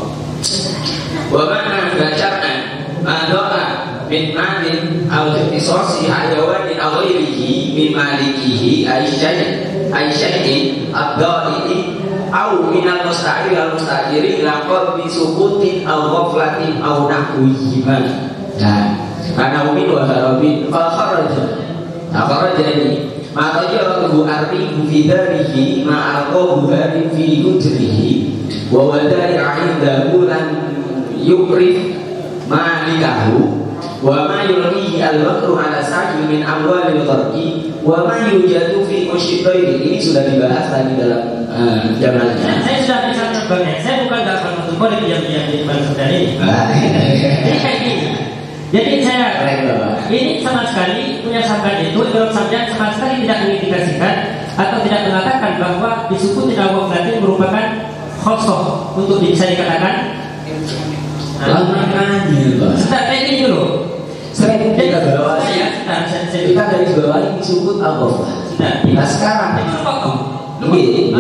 Wabana bacakan madoa min manin al-tisosi ayawan min awirihi min malikihi aisyayin aisyayin abda'ini au minal musta'ir al musta'iri laqad bi sukutin aw ghaflatin aw nahwihi ma dan ana umin wa harabin fa kharaja akhrajani ma tajarahu ardi fi darihi ma alqahu fi yudrihi wa wadai 'indahu lan yukrif malikahu wa ma yulqihi al-makru ala sa'il min amwalil tarqi wa ma yujadu fi mushrikin. Ini sudah dibahas tadi dalam uh, jamalnya. Saya sudah bisa terbang. Saya bukan enggak akan mengumpul di yang-yang di balik saudari. Jadi kayak gini. Jadi saya ini sama sekali punya sabdan itu dalam sabdan sama sekali tidak mengindikasikan atau tidak mengatakan bahwa disuku tidak waqf latin merupakan khosoh untuk bisa dikatakan lakukan ini loh. Setelah ini dulu. Setelah kita bawa ya, kita dari bawah ini sukut Allah. Nah sekarang itu kokoh. Lebih itu.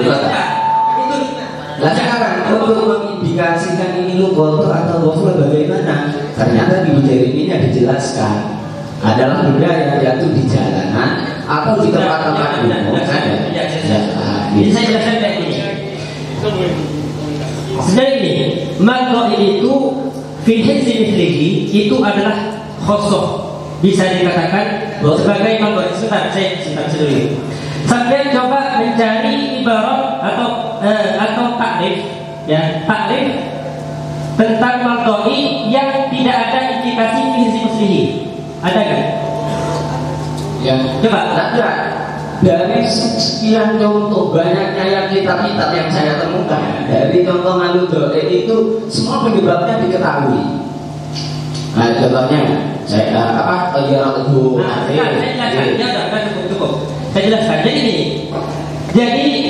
Nah sekarang untuk mengindikasikan ini lukoh atau lukoh bagaimana? Ternyata di bujerin ini ada dijelaskan adalah benda yang jatuh di jalanan atau di tempat-tempat umum. Ada. Jadi saya jelaskan kayak ini. Sebenarnya ini, makro itu fihid sinifliki itu adalah khosoh, bisa dikatakan sebagai makro. Sebentar, saya sebentar dulu. Sampai coba mencari ibarat atau eh, atau takrif, ya takrif tentang makro yang tidak ada indikasi fihid sinifliki. Ada nggak? Ya, coba. Tidak. Dari sekian contoh banyaknya yang kitab-kitab yang saya temukan dari contoh Naludore itu semua penyebabnya diketahui. Nah contohnya saya apa penjara tubuh. Nah saya jelaskan, jelaskan cukup cukup. Saya jelaskan. Jadi ini, jadi ini,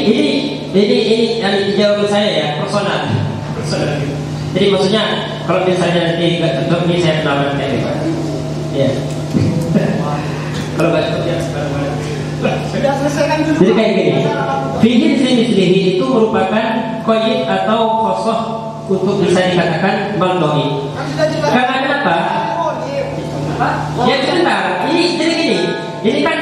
jadi ini dari jawaban saya ya personal. Personal. Jadi maksudnya kalau misalnya nanti untuk ini saya pendapat saya, ya. Kalau baca yang sekarang. Sudah selesaikan dulu. Jadi kayak gini. Fi'il mislihi itu merupakan qayyid atau khosoh untuk bisa dikatakan maldoi. Karena kenapa? Ya sebentar. Ini jadi gini. Ini kan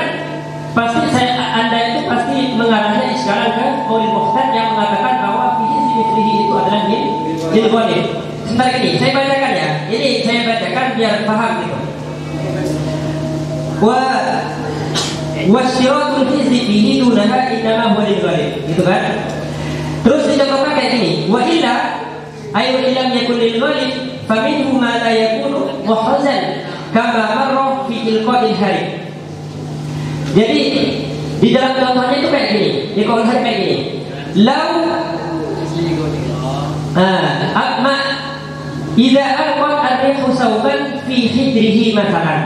pasti saya anda itu pasti mengarahnya sekarang ke Qaul Muhtad yang mengatakan bahwa fi'il mislihi itu adalah min min qayyid. Sebentar ini saya bacakan ya. Ini saya bacakan biar paham gitu. Wah. Wasyiratul hizbi bihi dunaha innama huwa lil-ghalib. Gitu kan? Terus dicontohkan kayak gini. Wa illa ayu illam yakun lil-ghalib fa minhu ma la yakunu muhrazan kama marra fi ilqa'il harib. Jadi di dalam contohnya itu kayak gini. Di konsep kayak gini. Law ah amma idza alqat ar-rihu sawban fi hijrihi mathalan.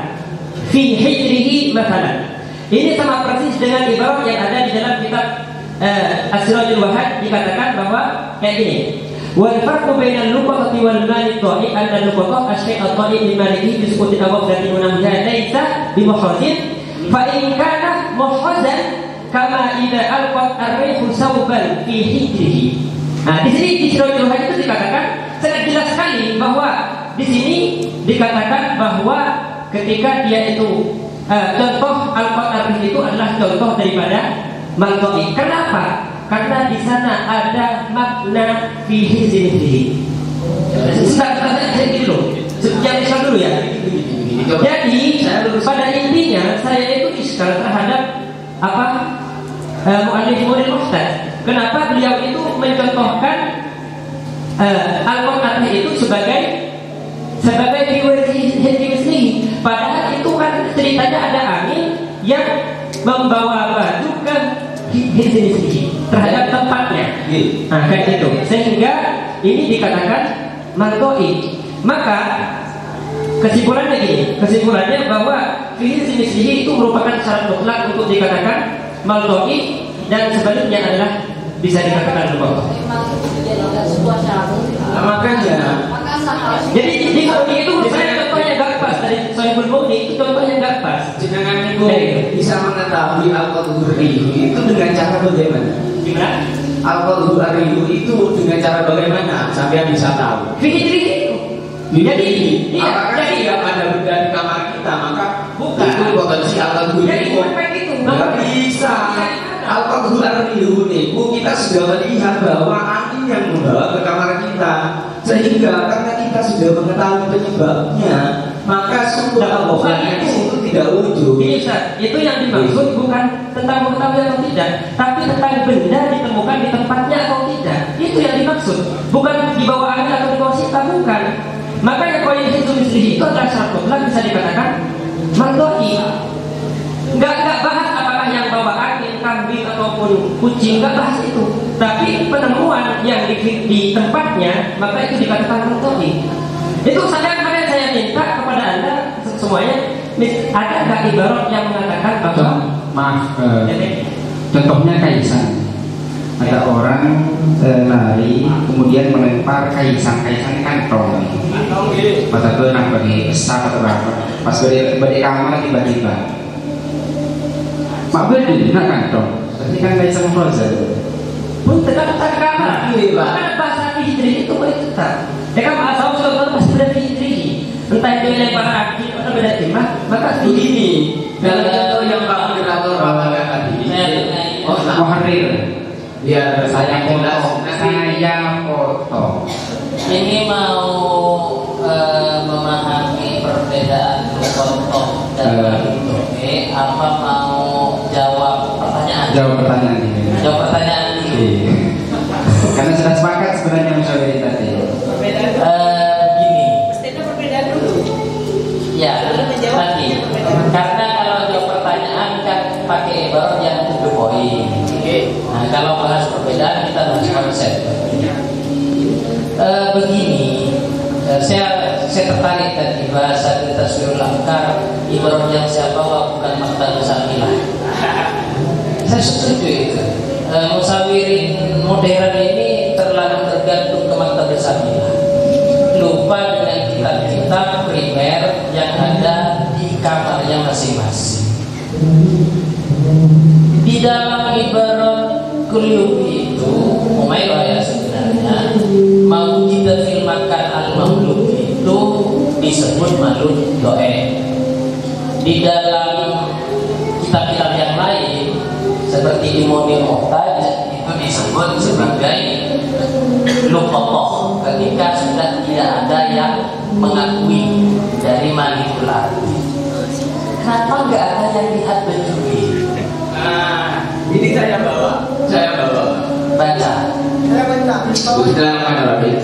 Fi hijrihi mathalan. Ini sama persis dengan ibarat yang ada di dalam kitab eh, As-Sirajul Wahad dikatakan bahwa kayak gini. Wal farqu bainal luqatati wal malik ta'i anna luqata asya'a ta'i limaliki bisukut awaq dati munamjah laisa bimuhazin fa in kana muhazan kama idza alqat ar-rihu sawban fi hijrihi. Nah, di sini di Sirajul Wahad itu dikatakan sangat jelas sekali bahwa di sini dikatakan bahwa ketika dia itu Uh, contoh al-qatarif itu adalah contoh daripada maldoi. Kenapa? Karena di sana ada makna fihi sinihi. Sebentar, saya ini dulu. Yang iskal dulu ya. Jadi pada intinya saya itu iskal terhadap apa uh, mu'allif Nurul Khairin. Kenapa beliau itu mencontohkan uh, al-qatarif itu sebagai sebagai fihi sinihi? Padahal itu kan ceritanya ada angin yang membawa batu ke sini terhadap tempatnya. Nah kayak itu. Sehingga ini dikatakan mantoi. Maka kesimpulannya gini. Kesimpulannya bahwa di sini itu merupakan syarat mutlak untuk dikatakan mantoi dan sebaliknya adalah bisa dikatakan lupa. Makanya. Jadi di sini itu misalnya Soibul Mukni itu contohnya nggak pas. Jangan itu bisa mengetahui al-qadhur itu dengan cara bagaimana? Gimana? Al-qadhur itu dengan cara bagaimana? Sampai bisa tahu. Fikir-fikir. Jadi, apakah tidak ada benda di kamar kita maka bukan itu potensi al-qadhur itu. Nggak bisa. Al-qadhur itu kita sudah melihat bahwa angin yang membawa ke kamar kita sehingga karena kita sudah mengetahui penyebabnya. Maka sumber al-Qur'an itu tidak wujud. Itu yang dimaksud bukan tentang mengetahui atau tidak, tapi tentang benda ditemukan di tempatnya atau tidak. Itu yang dimaksud, bukan di bawah angin atau di bawah situ. lakukan. Maka yang paling itu itu adalah syarat mutlak bisa dikatakan mandoi. Nggak nggak bahas apakah yang bawaan kambing ataupun kucing, nggak bahas itu. Tapi penemuan yang di, di tempatnya maka itu dikatakan mandoi. Itu saya kemarin saya minta kepada anda semuanya. Ada nggak ibarat yang mengatakan bahwa maaf, uh, contohnya kaisan. Ada orang eh, lari kemudian melempar kaisan, kaisan kantong. Pas itu nak beri besar atau apa? Pas beri beri kamar tiba-tiba. Mak beri nak kantong. Berarti kan kaisan frozen. Pun tetap tak kamar. Karena bahasa Hijri itu boleh tetap. Dia kan bahasa Usul pasti berarti Hijri. Entah itu lempar kaki atau beda timah, maka begini. Kalau itu yang bangun dirator bawa kaki. Oh, Muharrir. Biar saya foto, saya foto. Ini mau uh, memahami perbedaan contoh dan bentuk. Uh, apa mau jawab pertanyaan? Jawab pertanyaan ini. Jawab pertanyaan ini. Karena sudah sepakat sebenarnya misalnya tadi. Perbedaan. Uh, gini. Mestinya perbedaan dulu. Ya. Lagi. Karena kalau jawab pertanyaan kan pakai ibarat yang to the point. Nah, kalau bahas perbedaan kita bahas konsep. E, begini, e, saya saya tertarik tadi bahasa kita suruh langkar ibarat yang saya bawa bukan makta musawirin. Saya setuju itu. E, musawirin modern ini terlalu tergantung ke makta musawirin. Lupa dengan kitab-kitab primer yang ada di kamarnya masing-masing. Di dalam ibarat kulub itu, umayroh ya sebenarnya, mau kita filmkan al-maulud itu disebut maulud doe. Di dalam kitab-kitab yang lain, seperti Imoni Muhtaj itu disebut sebagai lukotoh ketika sudah tidak ada yang mengakui dari manipulatif. Kenapa nggak ada yang lihat berjubi? Nah, ini saya bawa, saya bawa. Baca. Saya baca. Bismillahirrahmanirrahim.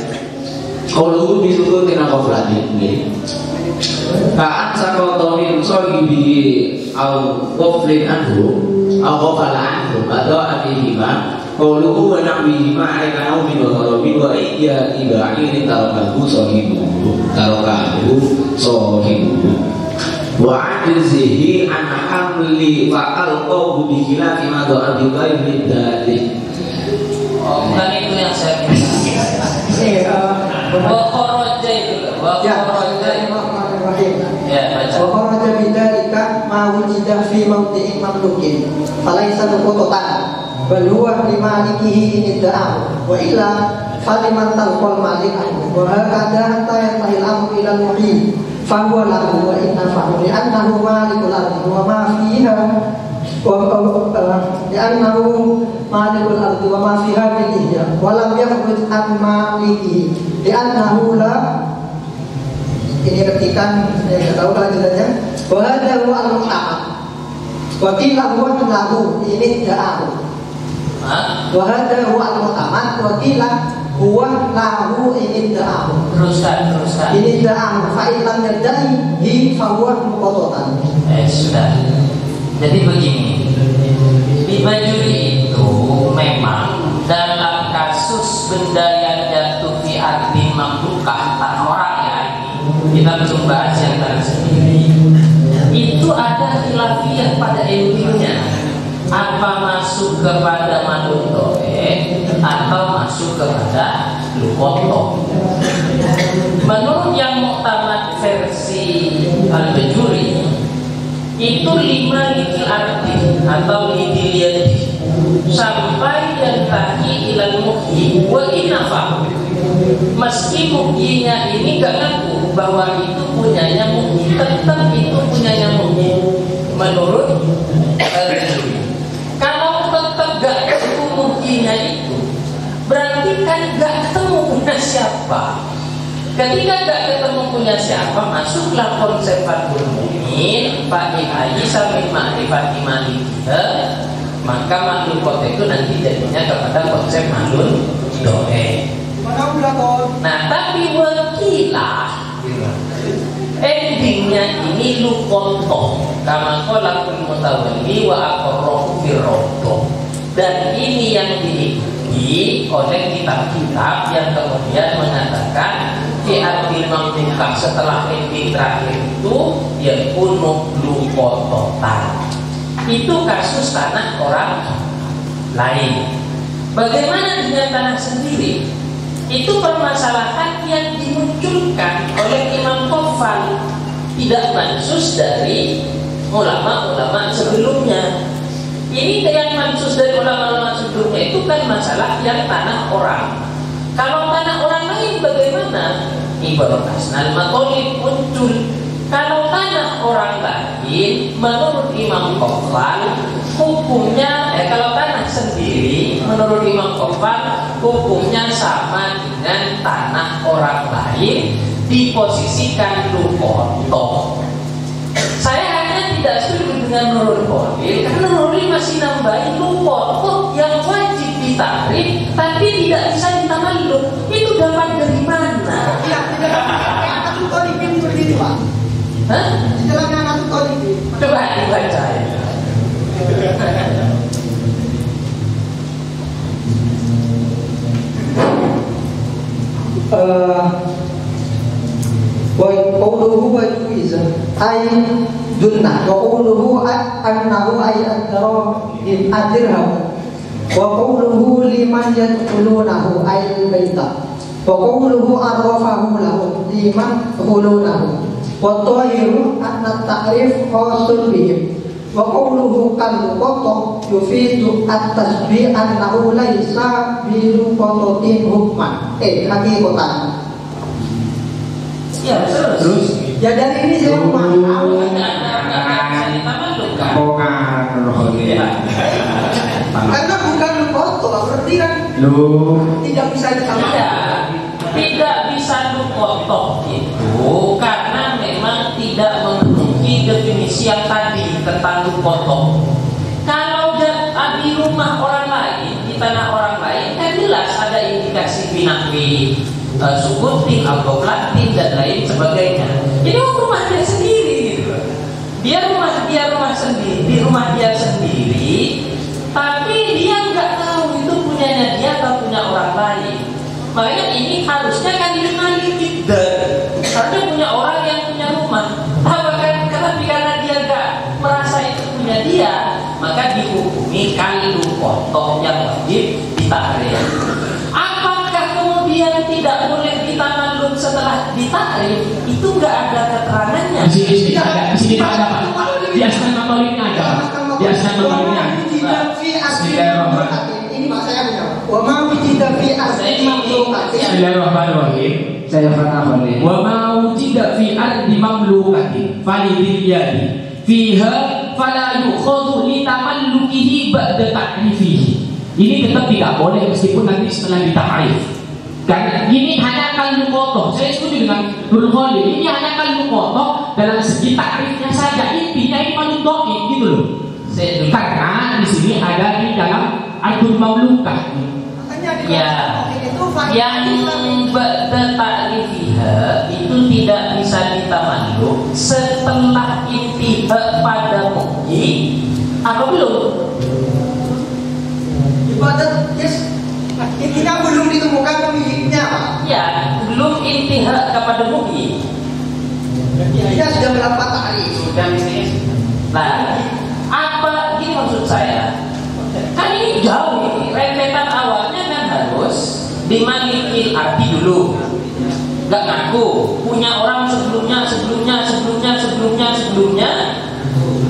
Kalu bisu tina koflani ini. Kaan sakotonin sohibi al koflin anhu, al kofalan anhu atau adihima. Kalu uanam bihima alikau minotol minwa iya iya ini tarokahu sohibu, tarokahu sohibu. Wa anzihi an amli wa alqahu bi khilafi ma do'a bi ghairi dalil. Oh, bukan itu yang saya kira. Iya. Wa kharaja itu. Wa kharaja Bismillahirrahmanirrahim. Ya, baca. Wa kharaja min dalika ma wujida fi mawdi'in mamlukin. Falaisa nuqatan. Bal huwa li malikihi inidda'a wa illa faliman talqal malik. Wa hakadha hatta yatahil amru ila al-mu'in. Fahuwa lahu wa inna fahu li'annahu malikul ardi wa ma fiha li'annahu malikul ardi wa ma fiha bilihya wa lam yakhruj an malikihi li'annahu la ini ketikan saya tidak tahu kelanjutannya wa hadha huwa al-mu'tama wa qila huwa lahu ini da'ahu wa hadha huwa al-mu'tama wa qila buat lahu ini da'am teruskan teruskan ini da'am fa'ilan yadai di fawah mukototan. Eh sudah, jadi begini, di bajuri itu memang dalam kasus benda yang jatuh di arti mamlukah tanah orang ya ini kita belum bahas yang tadi sendiri itu ada khilafiyah pada ilmunya apa masuk kepada manutoe atau masuk kepada lukoto. Menurut yang muktamad versi al-Bajuri itu lima likil arti atau lidiliati sampai yang tahi ilal muhyi wa inafah meski muhyinya ini gak ngaku bahwa itu punyanya muhyi tetap itu punyanya muhyi menurut kalau tetap gak ketemu muhyinya itu berarti kan gak ketemu punya siapa. Ketika gak ketemu punya siapa, masuklah konsep fatul mu'min, fa'i ayi sampai ma'rifati malikiyah, maka maklul kota itu nanti jadinya kepada konsep maklul doe. Nah, tapi buat taqlilu qonto kama qalakun mutawalli wa aqarrahu firrodoh. Dan ini yang diikuti oleh kitab-kitab yang kemudian mengatakan diartil mamlukah setelah mimpi terakhir itu yakun nuklu qontotan. Itu kasus tanah orang lain. Bagaimana dengan tanah sendiri? Itu permasalahan yang dimunculkan oleh Imam Qaffal, tidak mansus dari ulama-ulama sebelumnya. Ini yang mansus dari ulama-ulama sebelumnya itu kan masalah yang tanah orang. Kalau tanah orang lain bagaimana? Ibaratkan makolib muncul. Kalau tanah orang lain menurut Imam Qaffal hukumnya, eh, kalau tanah sendiri menurut Imam Qaffal hukumnya sama dengan tanah orang lain diposisikan lukonto. Saya hanya tidak setuju dengan Nurul Khairin karena Nurul masih nambahin lukonto yang wajib ditarik tapi tidak bisa ditambahin. Itu dapat dari mana? Ya, tidak ada lukonto seperti itu, Pak. Hah? Tidak ada lukonto. Coba dibaca ya. Waqauluhu wa yu'iza ay dunnah waqauluhu annahu ay ad-daram in ad-dirham waqauluhu liman yadkhulunahu ay al-baita waqauluhu arrafahu lahu liman yadkhulunahu wa tahiru anna at-ta'rif khasun bihim wa qawluhu kan qata yufidu at-tasbih annahu laisa biru qatatin hukman eh hakikatan. Ya terus ya dari ini saya paham karena bukan qata berarti kan tidak bisa ditambah, tidak bisa qata itu karena memang tidak memenuhi definisi yang tadi tentang potong. Kalau di rumah orang lain, di tanah orang lain, kan jelas ada indikasi binakwi, uh, sukutin, alkoplatin dan lain sebagainya. Jadi rumah dia sendiri, gitu. Dia rumah dia rumah sendiri, di rumah dia sendiri. Tapi dia nggak tahu itu punyanya dia atau punya orang lain. Makanya ini harusnya kan dikenali kita. Harusnya punya orang yang punya rumah. Dia, maka dihukumi kalidu kotor yang wajib ditarik. Apakah kemudian tidak boleh ditanam setelah ditarik? Itu nggak ada keterangannya. Di sini tidak ada, di sini tidak ada. Biasa nama ini ada, biasa nama ini ada. Bismillahirrahmanirrahim. Ini maksudnya apa? Wa ma wujida fi ardi mamlukatin. Bismillahirrahmanirrahim. Saya faham ini. Wa ma wujida fi ardi mamlukatin. Falidil yadi. Fiha fala yukhadhu li tamallukihi ba'da ta'rifihi. Ini tetap tidak boleh meskipun nanti setelah ditakrif. Karena ini hanya kalbu kotor. Saya setuju dengan Nurul Khairin. Ini hanya kalbu kotor dalam segi takrifnya saja. Intinya ini paling dohir gitu loh. Karena di sini ada di dalam adul mamlukah. Ya, yang ba'da ta'rifiha itu tidak bisa ditamalluk setelah intihak pada mu'min apa belum? Ibadat, yes. Intinya belum ditemukan pemiliknya, Pak. Ya, belum intihak kepada mu'min. Dia sudah berapa ta'rif? Sudah bisnis. Nah, apa ini maksud saya? Kan ini jauh ini, rentetan awalnya kan harus dimiliki arti dulu. Gak ngaku punya orang sebelumnya sebelumnya sebelumnya sebelumnya sebelumnya.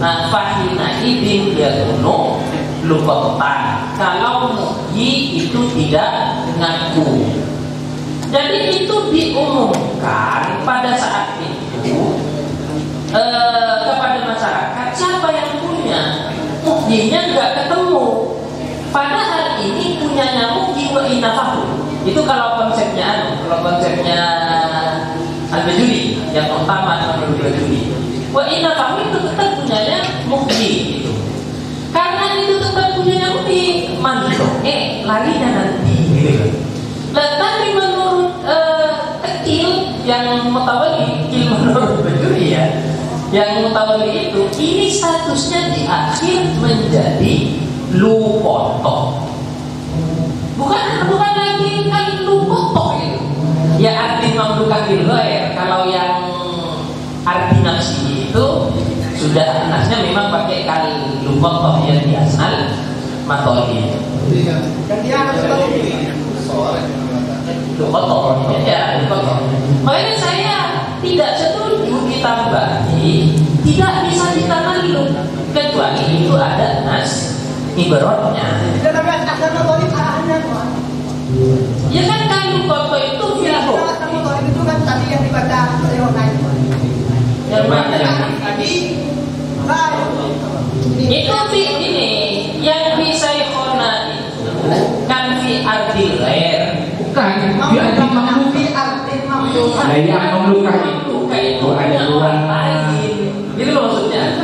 Nah, fahina idin dia kuno lupa petan. Kalau muji itu tidak ngaku. Jadi itu diumumkan pada saat itu eh, kepada masyarakat siapa yang punya mujinya nggak ketemu. Padahal ini punyanya muji wa inafahu. Itu kalau konsepnya, kalau konsepnya al-Bajuri yang utama menurut al-Bajuri. Wah, inna kamu itu tetap punyanya mukti gitu. Karena itu tetap punyanya mukti, mantok eh larinya nanti. Tetapi menurut eh, kecil yang mutawalli, menurut al-Bajuri ya, yang mutawalli itu ini statusnya di akhir menjadi lukoto, bukan bukan lagi kan lukoto itu ya arti mamlukan bil ghair. Kalau yang arti nafsi itu sudah anasnya memang pakai kali lukoto yang di asal matoli kan dia harus tahu Lukoto, ya, lukoto. Makanya saya tidak setuju ditambahi, tidak bisa ditambahi kecuali itu ada nas ibaratnya. Tidak ada asal motorik arahnya, Pak. Ya kan kalau lukoto itu ya, asal motorik itu kan tadi yang dibaca teorinya. Yang mana tadi? Itu sih ini yang bisa ikhona itu kan fi ardil air. Bukan, dia arti mamlukah. Nah, yang mamlukah itu itu hanya orang lain. Itu maksudnya.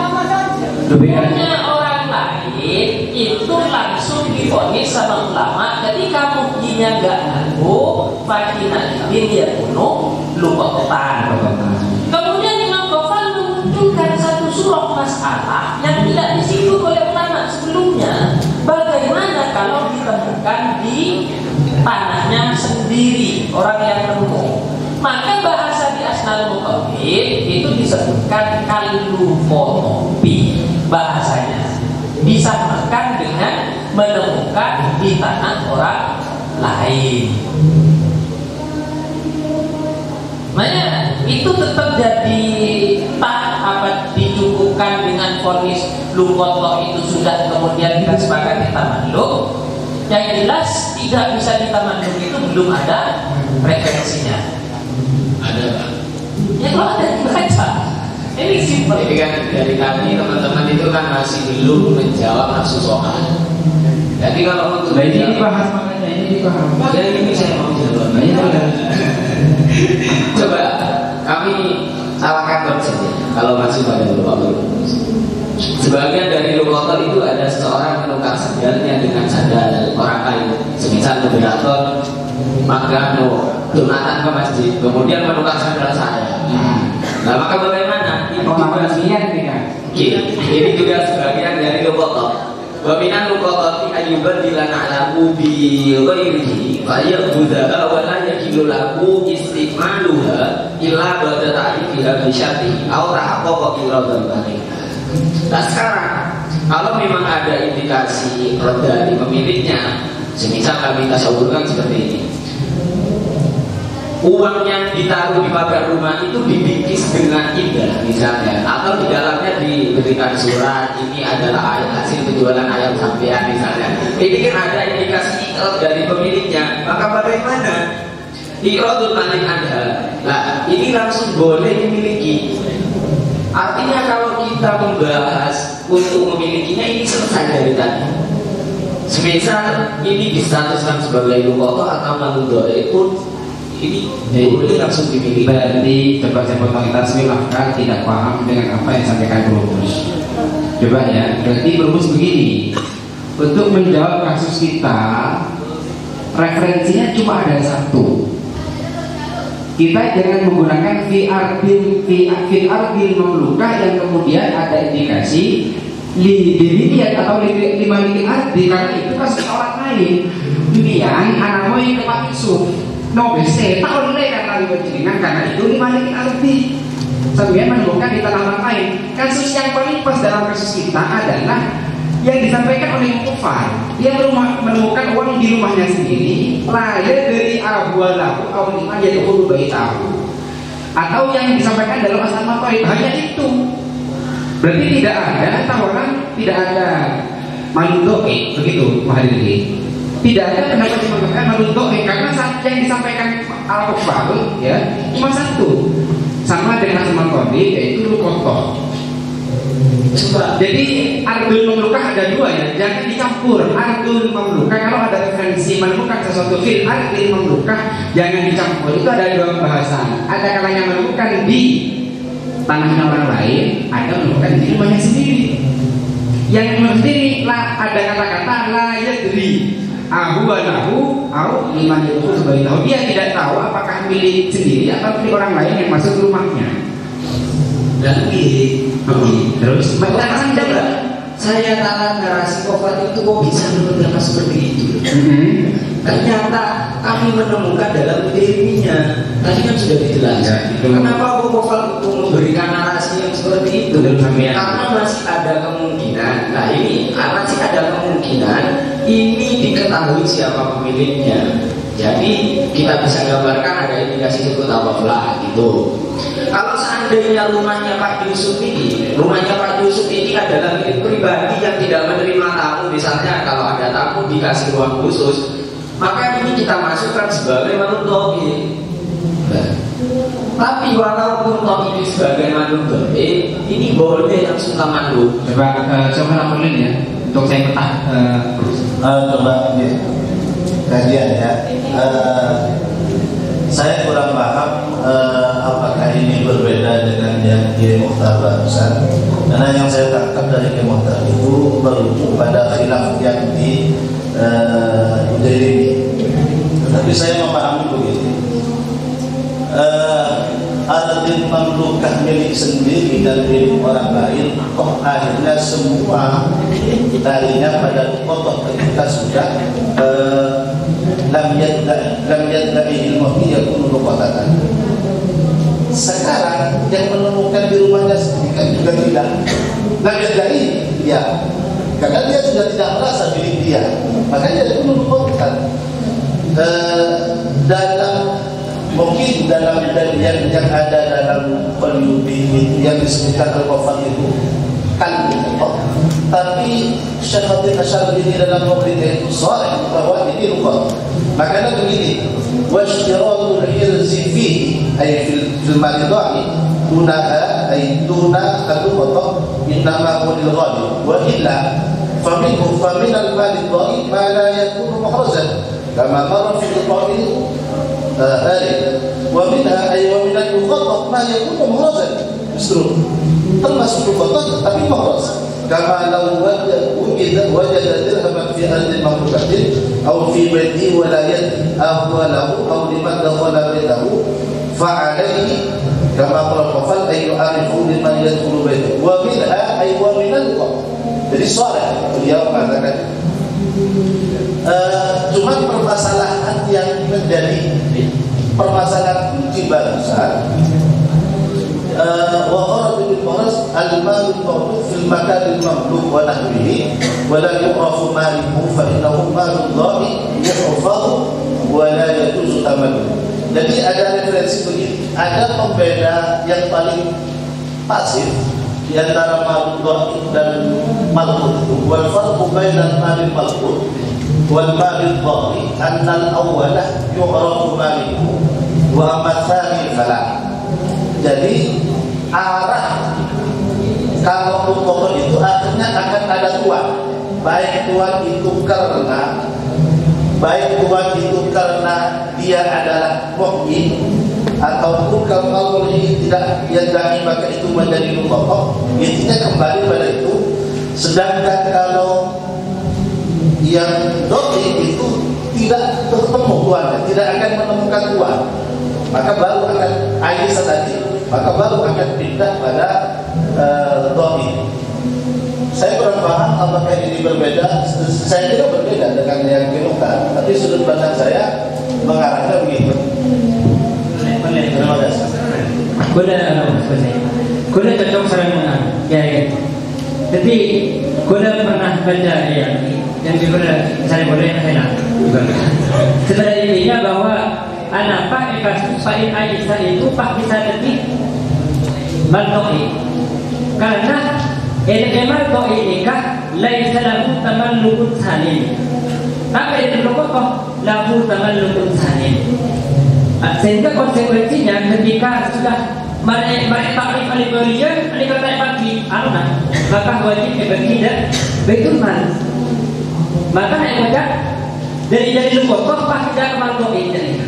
Punya orang lain itu langsung divonis sama ulama. Ketika mukjinya nggak ngaku, fakina ini dia bunuh, lupa ketan. Kemudian Imam Ghazali menunjukkan satu surah masalah yang tidak disinggung oleh ulama sebelumnya. Bagaimana kalau ditemukan di tanahnya sendiri orang yang nemu, maka bahasa di asnal mutawid itu disebutkan kalufotopi bahasanya, disamakan dengan menemukan di tanah orang lain. Nah itu tetap jadi tak apa dicukupkan dengan vonis lukoto itu sudah kemudian kita sepakat kita lu. Yang jelas tidak bisa ditamandung itu belum ada referensinya. Ada Pak. Ya kalau ada dibaca. Ini simpel. Jadi kan dari kami teman-teman itu kan masih belum menjawab maksud soal. Jadi kalau untuk nah, ini dibahas makanya ini dibahas. Jadi ini saya mau jawabannya. Coba kami salahkan konsepnya. Kalau masih pada lupa sebagian dari lokotor itu ada seseorang menukar sadarnya dengan sadar orang lain, semisal moderator magang Jumatan ke masjid, kemudian menukar sadar saya. Nah maka bagaimana? Ini juga sebagian dari lokotor. Waminan lokotor di ayuban dilana laku bi ghairihi bayar budara wala yakilu laku istiqmaluha illa badata'i bila bisyati awra akoko iradhan balikah. Nah sekarang kalau memang ada indikasi roda di pemiliknya, semisal kami tasawurkan seperti ini, uang yang ditaruh di pagar rumah itu dibikis dengan indah misalnya, atau di dalamnya diberikan surat ini adalah ayat hasil penjualan ayam sampean misalnya. Ini kan ada indikasi dari pemiliknya, maka bagaimana? Iradul malik anda, nah ini langsung boleh dimiliki. Artinya kalau kita membahas untuk memilikinya ini selesai dari tadi. Semisal ini distatuskan sebagai lukoto atau manudoi pun ini boleh langsung dimiliki. Berarti coba kita silahkan tidak paham dengan apa yang sampaikan Brumus. Coba ya, berarti Brumus begini. Untuk menjawab kasus kita, referensinya cuma ada satu. Kita jangan menggunakan V R bil memlukah yang kemudian ada indikasi li dilihat atau li dimiliki arti, karena itu kasus orang lain. Demikian anamo yang Pak Yusuf no bc tahun ini kata diberikan karena itu dimiliki arti kemudian menunjukkan di tanah orang lain. Kasus yang paling pas dalam kasus kita adalah yang disampaikan oleh Ulfah, dia menemukan uang di rumahnya sendiri, lahir dari abualaku kaum iman jadi ulu baitahu, atau yang disampaikan dalam asal matoi hanya itu. Berarti tidak ada tawaran, tidak ada manudoe begitu mahadiri. Tidak ada pendapat yang mengatakan manudoe karena yang disampaikan Ulfah ya cuma satu, sama dengan asal matoi yaitu lukoto. Coba. Jadi ardul memlukah ada dua ya, jangan dicampur ardul memlukah. Kalau ada referensi menemukan sesuatu fil ardul memlukah jangan dicampur, itu ada dua bahasa. Ada kalanya menemukan di tanah orang lain, ada menemukan di rumahnya sendiri. Yang mesti lah ada kata-kata layak dari ahu anahu au liman itu sebagai tahu dia tidak tahu apakah milik sendiri atau milik orang lain yang masuk rumahnya. ganti oke terus maklum anda nggak saya tahan narasi kofat itu kok bisa berpendapat seperti itu ternyata kami menemukan dalam dirinya tadi kan sudah dijelaskan ya, kenapa Abu Kofal itu memberikan narasi yang seperti itu betul, karena masih ada kemungkinan nah ini masih ada kemungkinan ini diketahui siapa pemiliknya jadi kita bisa gambarkan ada indikasi sebut apa pula gitu kalau seandainya rumahnya Pak Yusuf ini rumahnya Pak Yusuf ini adalah milik pribadi yang tidak menerima tamu misalnya kalau ada tamu dikasih ruang khusus maka ini kita masukkan sebagai manutobi. Nah, tapi walaupun tobi ini sebagai manutobi, ini boleh langsung tamandu. Coba uh, coba nampulin ya, untuk saya petah. Uh, uh, coba ya. Kajian ya. Uh, saya kurang paham uh, apakah ini berbeda dengan yang di Muhtar barusan. Karena yang saya tangkap dari di Muhtar itu berujung pada khilaf yang di menjadi uh, ini, tetapi saya memahami begitu. Uh, Aladin memerlukan milik sendiri dan milik orang lain. Kok akhirnya semua talinya pada kotor kita sudah lambat lambat dari ilmu yang perlu katakan. Sekarang yang menemukan di rumahnya sendiri kan juga tidak lambat dari ya. Karena dia sudah tidak merasa milik dia, makanya dia perlu dipotong. E, dalam mungkin dalam dan yang, yang ada dalam penyubi yang disebutkan al-Qur'an itu kan dipotong. Tapi Syekhuddin Asy'ari ini dalam memberitakan itu sahih bahwa ini ruqyah. Makanya begini, wasyratu al-hirzi fi ay fil madani dunaha ay dunah satu potong innama qulil ghali wa illa fa minhu fa min al mali dhaif ma la yakunu mukhrazan kama marra fi al-qawl hadi wa minha ay wa min al-muqaddaf ma yakunu mukhrazan justru termasuk muqaddaf tapi mukhraz kama law wajada wajada dirhaman fi ardil mamlukatin aw fi baiti wa la yati ahwa lahu aw liman dakhala baitahu fa alayhi kama qolqafal ayu arifu liman yadkhulu baitahu wa minha ay wa minal qaf. Jadi soalnya beliau mengatakan uh, cuma permasalahan yang menjadi permasalahan kunci barusan wa qarad bil qaras al malul mawdu fil makan al mamluk wa nahwihi wa la yuqrafu malihu fa innahu malul dhami yuhfazu wa la yajuzu tamaluhu. Jadi ada referensi begini, ada pembeda yang paling pasif di antara malqut dan malqut. Wal farqu bainal malil malqut wal malil dhari annal awwalah yu'rafu malihu wa matsani fala. Jadi arah kalau malqut itu akhirnya akan ada tuan. Baik tuan itu karena baik tuan itu karena dia adalah mu'min ataupun kalau ini tidak diadani maka itu menjadi muqaddaf. Intinya kembali pada itu. Sedangkan kalau yang dhaif itu tidak bertemu tuan, tidak akan menemukan tuan, maka baru akan aisa tadi, maka baru akan pindah pada dhaif. Uh, Saya kurang paham apakah ini berbeda. Saya kira berbeda dengan yang dimuka, tapi sudut pandang saya mengarahnya begitu. Boleh, terima kasih. Boleh, boleh cocok saling mengarah. Ya, ya. Tapi, boleh pernah baca yang yang boleh, misalnya boleh yang saya nak. Sebenarnya intinya bahwa anak Pak Eka Supain Aisyah itu Pak bisa detik Bantoki, karena Elemen kau ini kah, lain selalu teman lukun sanin. Tapi elemen kau, lalu teman lukun sanin. Sehingga konsekuensinya ketika sudah mereka takrif alibaria, mereka takrif di arna, maka wajib dibagi dan betul mal. Maka yang macam dari dari lukun kau pasti ada maluk ini.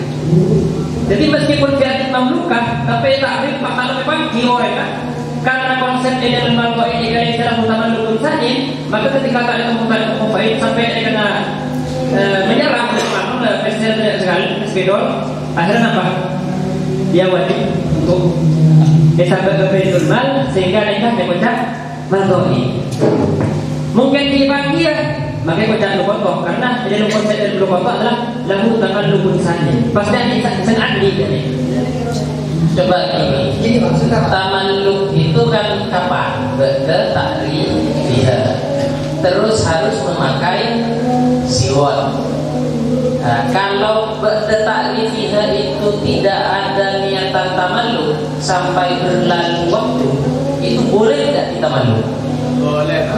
Jadi meskipun dia mamlukan, tapi takrif maka memang dioreka. Karena konsep ini dalam bahwa ini kalian secara utama lukun sanin, maka ketika kalian membuka mobile sampai kena menyerang memang presiden tidak sekali spidol, akhirnya apa? Dia wajib untuk Bisa berbeda mal sehingga nikah dikocak mentoi. Mungkin dipanggil makanya kocak lukotok karena jadi lukotok dan lukotok adalah lagu tangan lukun sana. Pasti ada insan adli jadi. Coba ini maksudnya tamanluk itu kan kapan bertetari dia terus harus memakai siwon. Nah, kalau bertetari dia itu tidak ada niatan tamanluk sampai berlalu waktu itu boleh tidak tamanluk? Boleh.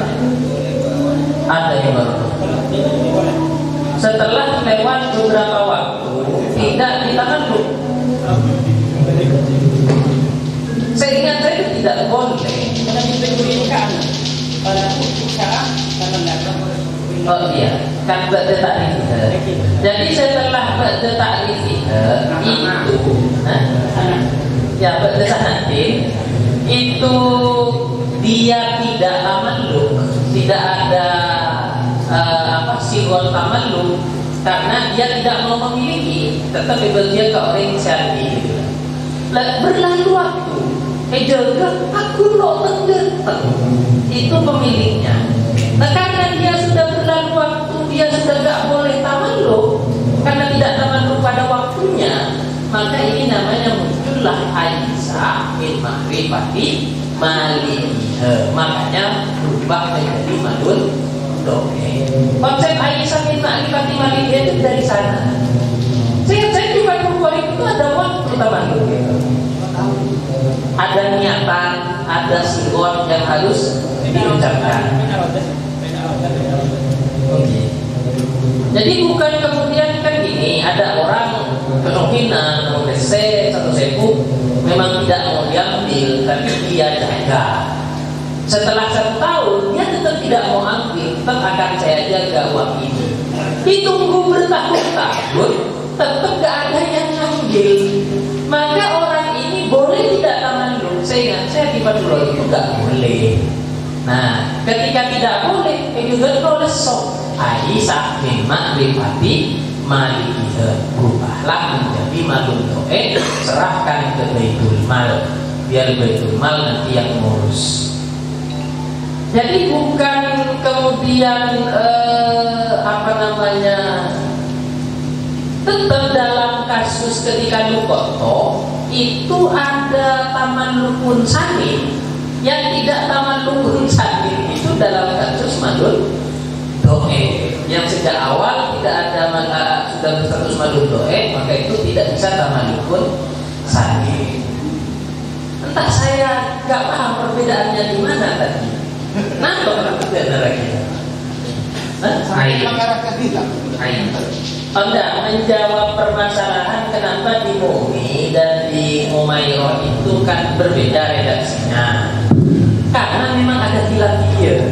Ada yang baru. Setelah lewat beberapa waktu tidak ditamanluk. Sehingga saya itu tidak boleh. Oh iya, kan ba'da ta'rif. Jadi setelah ba'da ta'rif itu, nah, ya ba'da ta'rif itu dia tidak tamanluk, tidak ada uh, apa siwal tamanluk, karena dia tidak mau memiliki, tetap dia ke orang syar'i. Berlalu waktu. Eh jaga, aku lo tenggelam. Itu pemiliknya. Nah karena dia sudah berlalu waktu, dia sudah tidak boleh tamanluk, karena tidak tamanluk pada waktunya, maka ini namanya muncullah Aisyah bin Mahrifati Malik. Makanya berubah menjadi Madun Doge. Konsep Aisyah bin Mahrifati Malik itu dari sana. Saya saya juga berkuali itu ada waktu tamanluk. Ada niatan, ada siwon yang harus diucapkan. Okay. Jadi bukan kemudian kan gini, ada orang kemungkinan mau besek atau sepuk memang tidak mau diambil, tapi dia jaga. Setelah satu tahun dia tetap tidak mau ambil, tetap akan saya jaga uang ini. Ditunggu bertahun-tahun, tetap gak ada yang ambil. Maka orang ini boleh tidak tamanluk. Saya ingat saya di Madura itu gak boleh. Nah, ketika tidak boleh, itu juga kalau lesok Aisyah bin Makrifati Malikiyah berubahlah menjadi Madun Doe, serahkan ke Baitul Mal, biar Baitul Mal nanti yang ngurus. Jadi bukan kemudian eh, apa namanya, tetap dalam kasus ketika lukoto itu ada tamanluk munsani yang tidak tamanluk munsani itu dalam kasus Madun Doe yang sejak awal tidak ada maka sudah berstatus Madun Doe, maka itu tidak bisa tamanluk munsani. Entah saya nggak paham perbedaannya di mana tadi. Nah, kalau berbeda lagi, masyarakat bilang, Anda menjawab permasalahan kenapa di Mumi dan di Umayyah itu kan berbeda redaksinya. Karena memang ada khilaf dia.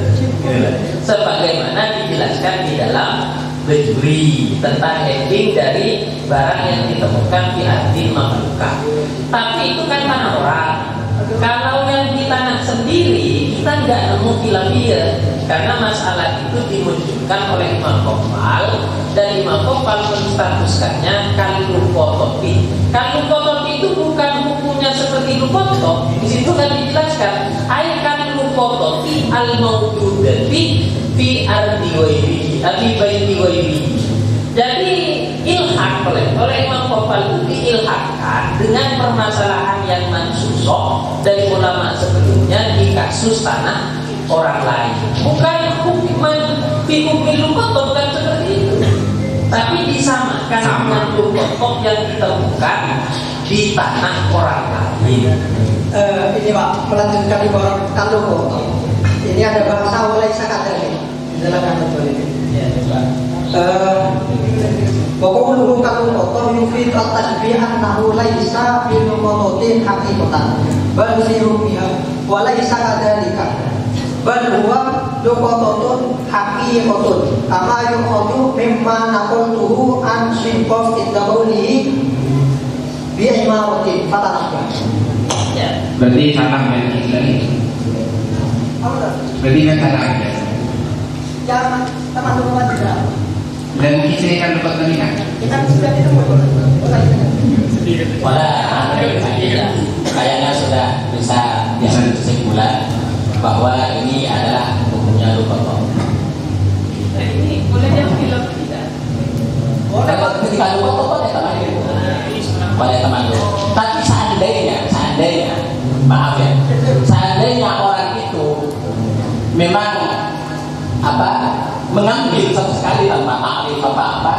Sebagaimana dijelaskan di dalam Bejuri tentang ending dari barang yang ditemukan di Adil Mamlukah. Tapi itu kan tanah orang. Kalau yang di tanah sendiri kita nggak nemu khilafiyah, karena masalah itu dimunculkan oleh Imam Komal dan Imam Komal menstatuskannya kan lukotopi. Kan lukotopi itu bukan hukumnya seperti lukotok. Di situ kan dijelaskan air kan lukotopi al maududati fi ardi wairi abi baiti wairi. Jadi ilhak oleh oleh Imam Komal itu ilhakkan dengan permasalahan yang mansusok dari ulama sebelumnya di kasus tanah orang lain. Bukan hukuman hukuman lukotok, bukan seperti itu, tapi disamakan dengan lukotok yang ditemukan di tanah orang lain. Uh, ini Pak, melanjutkan ibarat lukotok. Ini ada bahasa oleh sakata ini. Dalam kantor ini. Ya, coba. Eh, pokok ulul lukotok yufid at-tasbihan nahu laisa bil lukototin hakikatan. Bal sirubiha wa laisa kadalika. Bal huwa luqatotun haqiqatun kama yuqatu mimma naqultuhu an syibaf iddauli bi imamatin fatanah. Ya, berarti salah ya ini. Berarti kan salah ya. Ya, teman-teman juga. Dan istri kan dapat menikah. Kita sudah ketemu. Wala, kayaknya sudah. banyak teman gue. Tapi seandainya, seandainya, maaf ya, seandainya orang itu memang apa mengambil satu sekali tanpa maklum apa apa,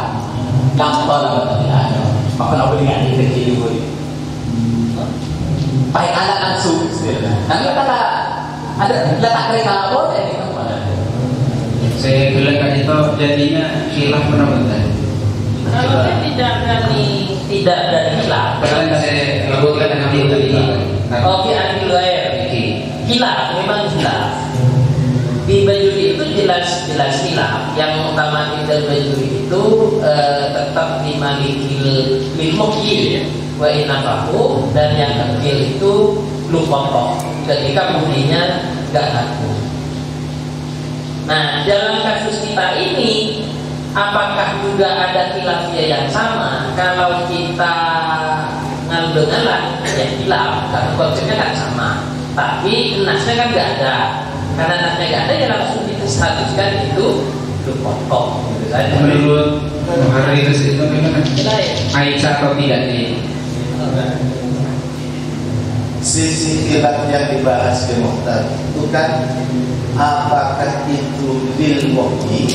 kantor atau tidak ada, maka nak beli ngan di kiri boleh. Pakai alat langsung, nanti kata ada letak kereta pun, ini kan mana? Saya bilang itu jadinya hilang benar-benar. Kalau tidak dari tidak dari hilang, kalau saya lakukan ambil dari kopi ambil air, hilang memang hilang. Di Bajuri itu jelas-jelas hilang. Yang utama di Bajuri itu tetap di malikil lilmukil wa inafahu, dan yang kecil itu lukokoh ketika bunyinya tidak laku. Nah, dalam kasus kita ini, apakah juga ada khilafiyah yang sama? Kalau kita ngalung-ngalung, ya khilaf, karena konsepnya kan sama. Tapi nasnya kan nggak ada. Karena nasnya nggak ada, ya langsung kita statuskan itu lukokoh. Menurut Muharram itu itu memang Aisyah atau tidak nih? Sisi khilaf yang dibahas di Muhtar itu kan apakah itu lil muqti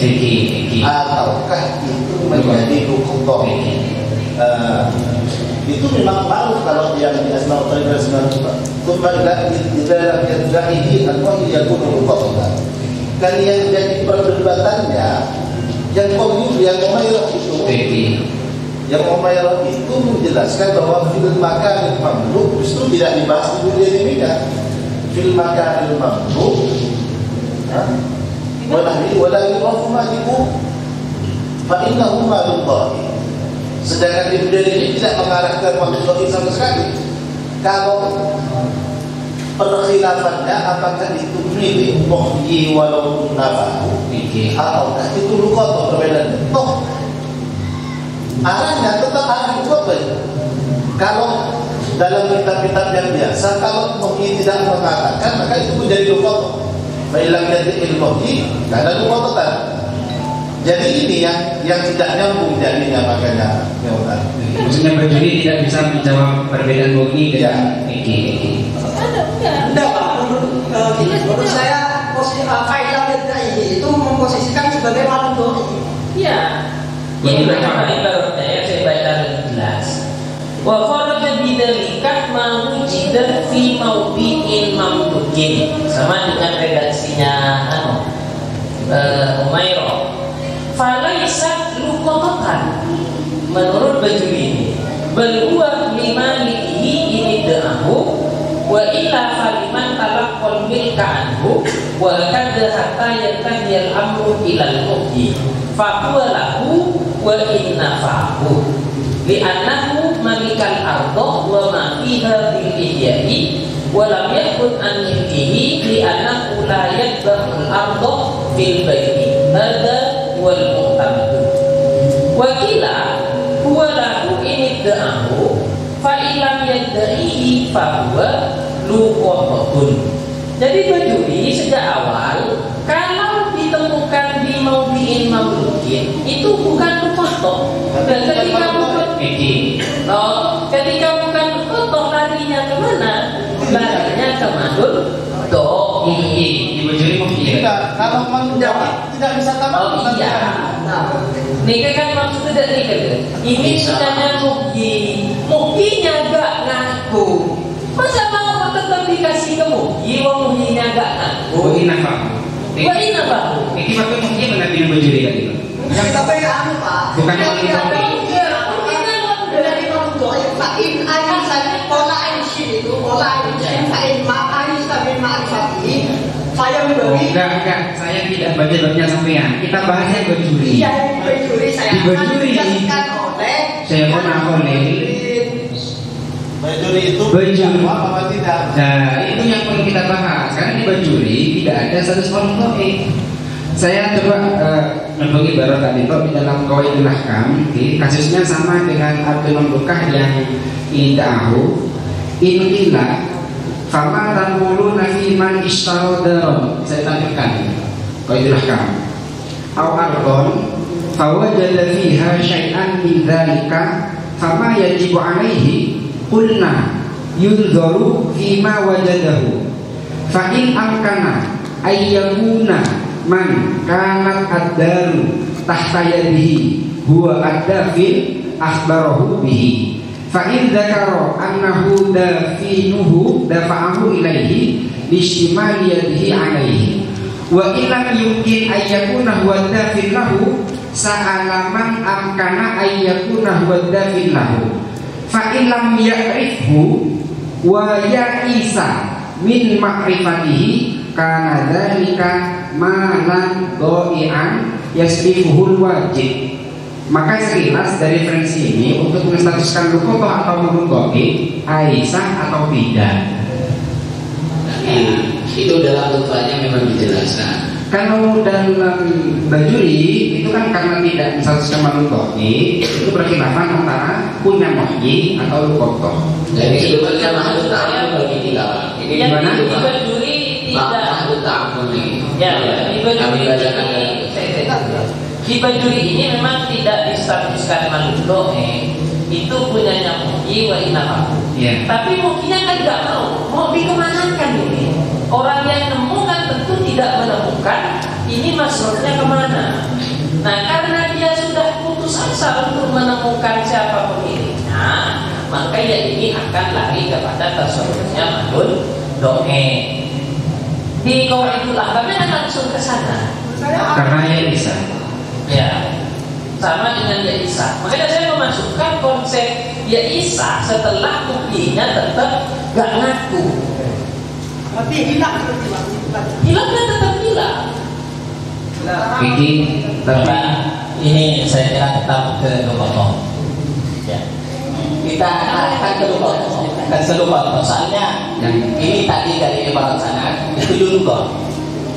ataukah itu menjadi hukum. Uh, itu memang malu kalau yang di asmaul husna kan yang jadi perdebatannya yang pemilu yang umayyah itu yang Umayyah itu menjelaskan bahwa film makan mamluk justru tidak dibahas di dunia ini kan. Film makan mamluk, walah di walah di rumah ibu, fa'inna rumah rumah. Sedangkan di dunia ini tidak mengarahkan mamluk sama sekali. Kalau perkhilafannya apakah itu milik muhyi walau nafahu, ataukah itu luka atau perbedaan? Toh arahnya tetap arah global. Kalau dalam kitab-kitab yang biasa, kalau Muqti tidak mengatakan, maka itu menjadi lukotoh. Baiklah jadi ilmuhi, tidak ada lukotoh. Jadi ini yang yang tidak nyambung jadinya makanya. Maksudnya berdiri tidak bisa menjawab perbedaan Muqti dan Muqti. Tidak, menurut saya posisi kaidah ini itu memposisikan sebagai malam doa. Iya. Ini pertama kali baru saya baca jelas. Wa qala bidalika mauji dan fi maubiin mamdukin, sama dengan redaksinya anu eh Umairo. Falaisat luqatan menurut baju ini. Bal huwa liman lihi iddahu wa illa faliman talaqqal milka anhu wa kadza hatta yatahi al-amru ila al-muqti. Fa huwa lahu wa innafahu li'annahu malikal ardo wa ma fiha bil ihyai wa lam yakun an yahdihi li'annahu la yakbahul ardo fil bayti hadha wal muqtamdu wa kila huwa lahu iniddahu fa ilam yadda'ihi fa huwa luqohun. Jadi Bajuri sejak awal kalau ditemukan di maudi'in mamlukin itu bukan luqoh, dan ketika Iki. No, ketika bukan kotor larinya kemana? Larinya ke madul doi. Ibu juri mungkin. Tidak, kalau menjawab tidak bisa tambah. Oh iya. Nah, ini kan maksudnya dari kedua. Ini misalnya mugi, muginya gak ngaku. Masa mau tetap dikasih ke mugi, wah muginya gak ngaku. Wah ini apa? Wah ini apa? Ini maksudnya mugi menanti ibu juri kan itu. Yang kita pegang pak. Bukan yang Fa'in ayat saya pola anjir itu pola anjir Fa'in ma'ayus tapi ma'arifati. Saya memberi. Enggak, enggak, saya tidak baca bagian sampean. Kita bahas yang berjuri. Iya, yang berjuri saya akan menjelaskan oleh saya menang oleh berjuri itu berjawab apa tidak. Nah, itu yang perlu kita bahas. Karena di berjuri tidak ada satu seorang topik. Saya coba membagi barat tadi itu di dalam kawaid al-ahkam, kasusnya sama dengan Abdul Mukhaf yang ida'ahu in qila fama tanquluna fi man ishtara daron. Saya tampilkan kawaid al-ahkam aw ardon fa wajada fiha syai'an min dzalika Fama yajibu alaihi qulna yunzaru fima wajadahu fa in amkana ayyakuna man kanat ad-daru tahta yadihi huwa ad-dafin akhbarahu bihi fa in dzakara annahu dafinuhu dafa'ahu ilaihi bi shimali yadihi alaihi wa illam yumkin ayyakuna huwa ad-dafin lahu sa'alaman amkana ayyakuna huwa ad-dafin lahu fa illam ya'rifhu wa ya'isa min ma'rifatihi kana dzalika malan dhai'an yasbihuhul wajib. Maka sekilas dari referensi ini untuk menstatuskan rukuh atau murungkoki Aisyah atau tidak. Nah, itu dalam lafaznya memang dijelaskan. Kalau dalam bajuri itu kan karena tidak menstatuskan murungkoki itu perkiraan antara punya muhyi atau rukokoh. Jadi sebenarnya makhluk ta'am bagi tidak. Ini gimana? Di bajuri tidak. Makhluk ta'am ini. Ya, di bajuri tidak. Hibah juri ini memang tidak distatuskan makhluk do'e, itu punyanya muhyi wa inabahu. Yeah. Tapi muhyinya kan tidak mau, mau dikemanakan ini. Orang yang nemukan tentu tidak menemukan, ini maksudnya kemana? Nah, karena dia sudah putus asa untuk menemukan siapa pemiliknya, maka dia ini akan lari kepada tasawufnya makhluk do'e. Di kau itulah, kami akan langsung ke sana. Karena yang bisa. Ya, sama dengan Ya'isa. Makanya saya memasukkan konsep Ya'isa setelah buktinya tetap gak ngaku. Berarti hilang, hilangnya tetap hilang. Jadi, tentang ini saya kira kita ke Lukotong. Ya, kita akan ke Lukotong, ke Lukotong. Soalnya ini tadi dari Lukotong sana itu Lukotong.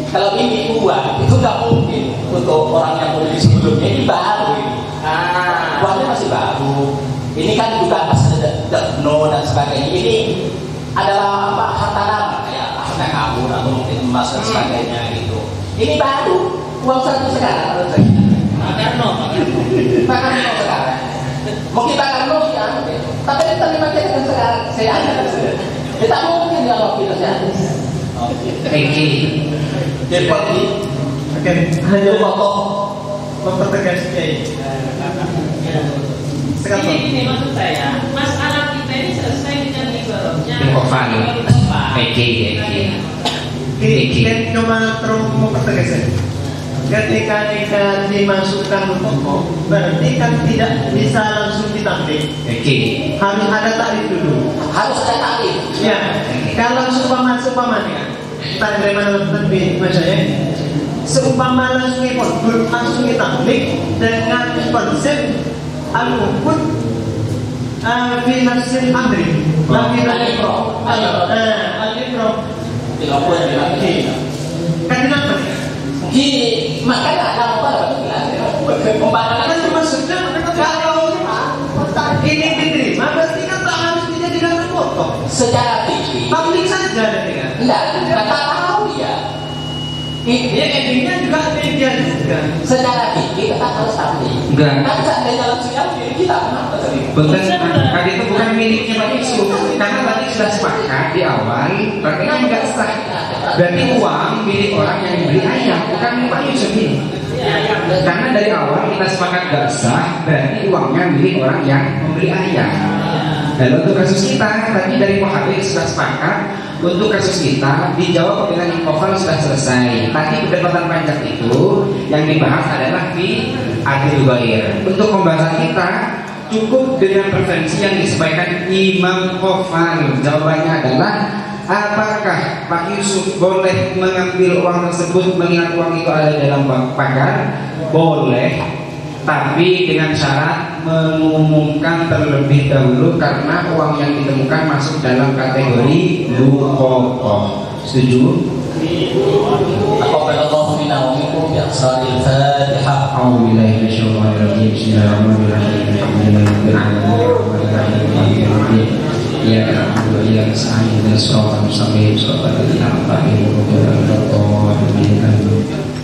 Kalau ini uang itu nggak mungkin untuk orang yang beli sebelumnya, ini baru ini. Ah, uangnya masih baru. Ini kan juga pas ada no dan sebagainya. Ini adalah apa harta lama kayak harta kamu atau mungkin emas dan sebagainya gitu. Ini baru uang satu sekarang kalau saya. Bakar no, bakar no sekarang. Mungkin bakar no ya, tapi kita dipakai dengan sekarang saya ada. Kita mungkin nggak mau kita jadi. Oke. Depot ini oke, hanya pokok mempertegas kiai. Jadi ini maksud saya, masalah kita ini selesai dengan ibaratnya. Depofan, P K, P K. Kan cuma terus mempertegas saja. Ketika kita dimasukkan pokok, berarti kan tidak bisa langsung ditampik. P K. Harus ada takrif dulu. Harus ada takrif. Ya. Kalau supaman supamannya. Tanda mana terbit maksudnya seumpama langsung ikut langsung ditablik dengan konsep al-mukut finansil amri lagi lagi pro lagi pro dilakukan lagi kan kenapa di makanya ada apa pembahasan itu maksudnya kalau ini diterima berarti kan tak harus tidak dilakukan kotor secara fikih publik saja dengan tidak kata tahu ya ini endingnya juga dia juga secara fikih kita harus tahu enggak kan seandainya langsung diri kita kenapa bukan tadi itu bukan miliknya Pak Yusuf karena tadi sudah sepakat di awal berarti kan nggak sah berarti uang milik orang yang beli ayam bukan Pak Yusuf ini karena dari awal kita sepakat nggak sah berarti uangnya milik orang yang membeli ayam. Dan untuk kasus kita tadi dari Muhammad sudah sepakat untuk kasus kita dijawab dengan inkoval sudah selesai. Tadi perdebatan panjang itu yang dibahas adalah fi adil ghair. Untuk pembahasan kita cukup dengan preferensi yang disampaikan Imam Kofal. Jawabannya adalah apakah Pak Yusuf boleh mengambil uang tersebut mengingat uang itu ada dalam bank pagar? Boleh. Tapi dengan syarat mengumumkan terlebih dahulu karena uang yang ditemukan masuk dalam kategori lukokoh. Setuju? Aku berdoa minta umum yang salih fatihah. Alhamdulillahirobbilalamin. Bismillahirrahmanirrahim. Ya Allah yang sahih dan sopan sambil sopan dan apa yang berdoa minta.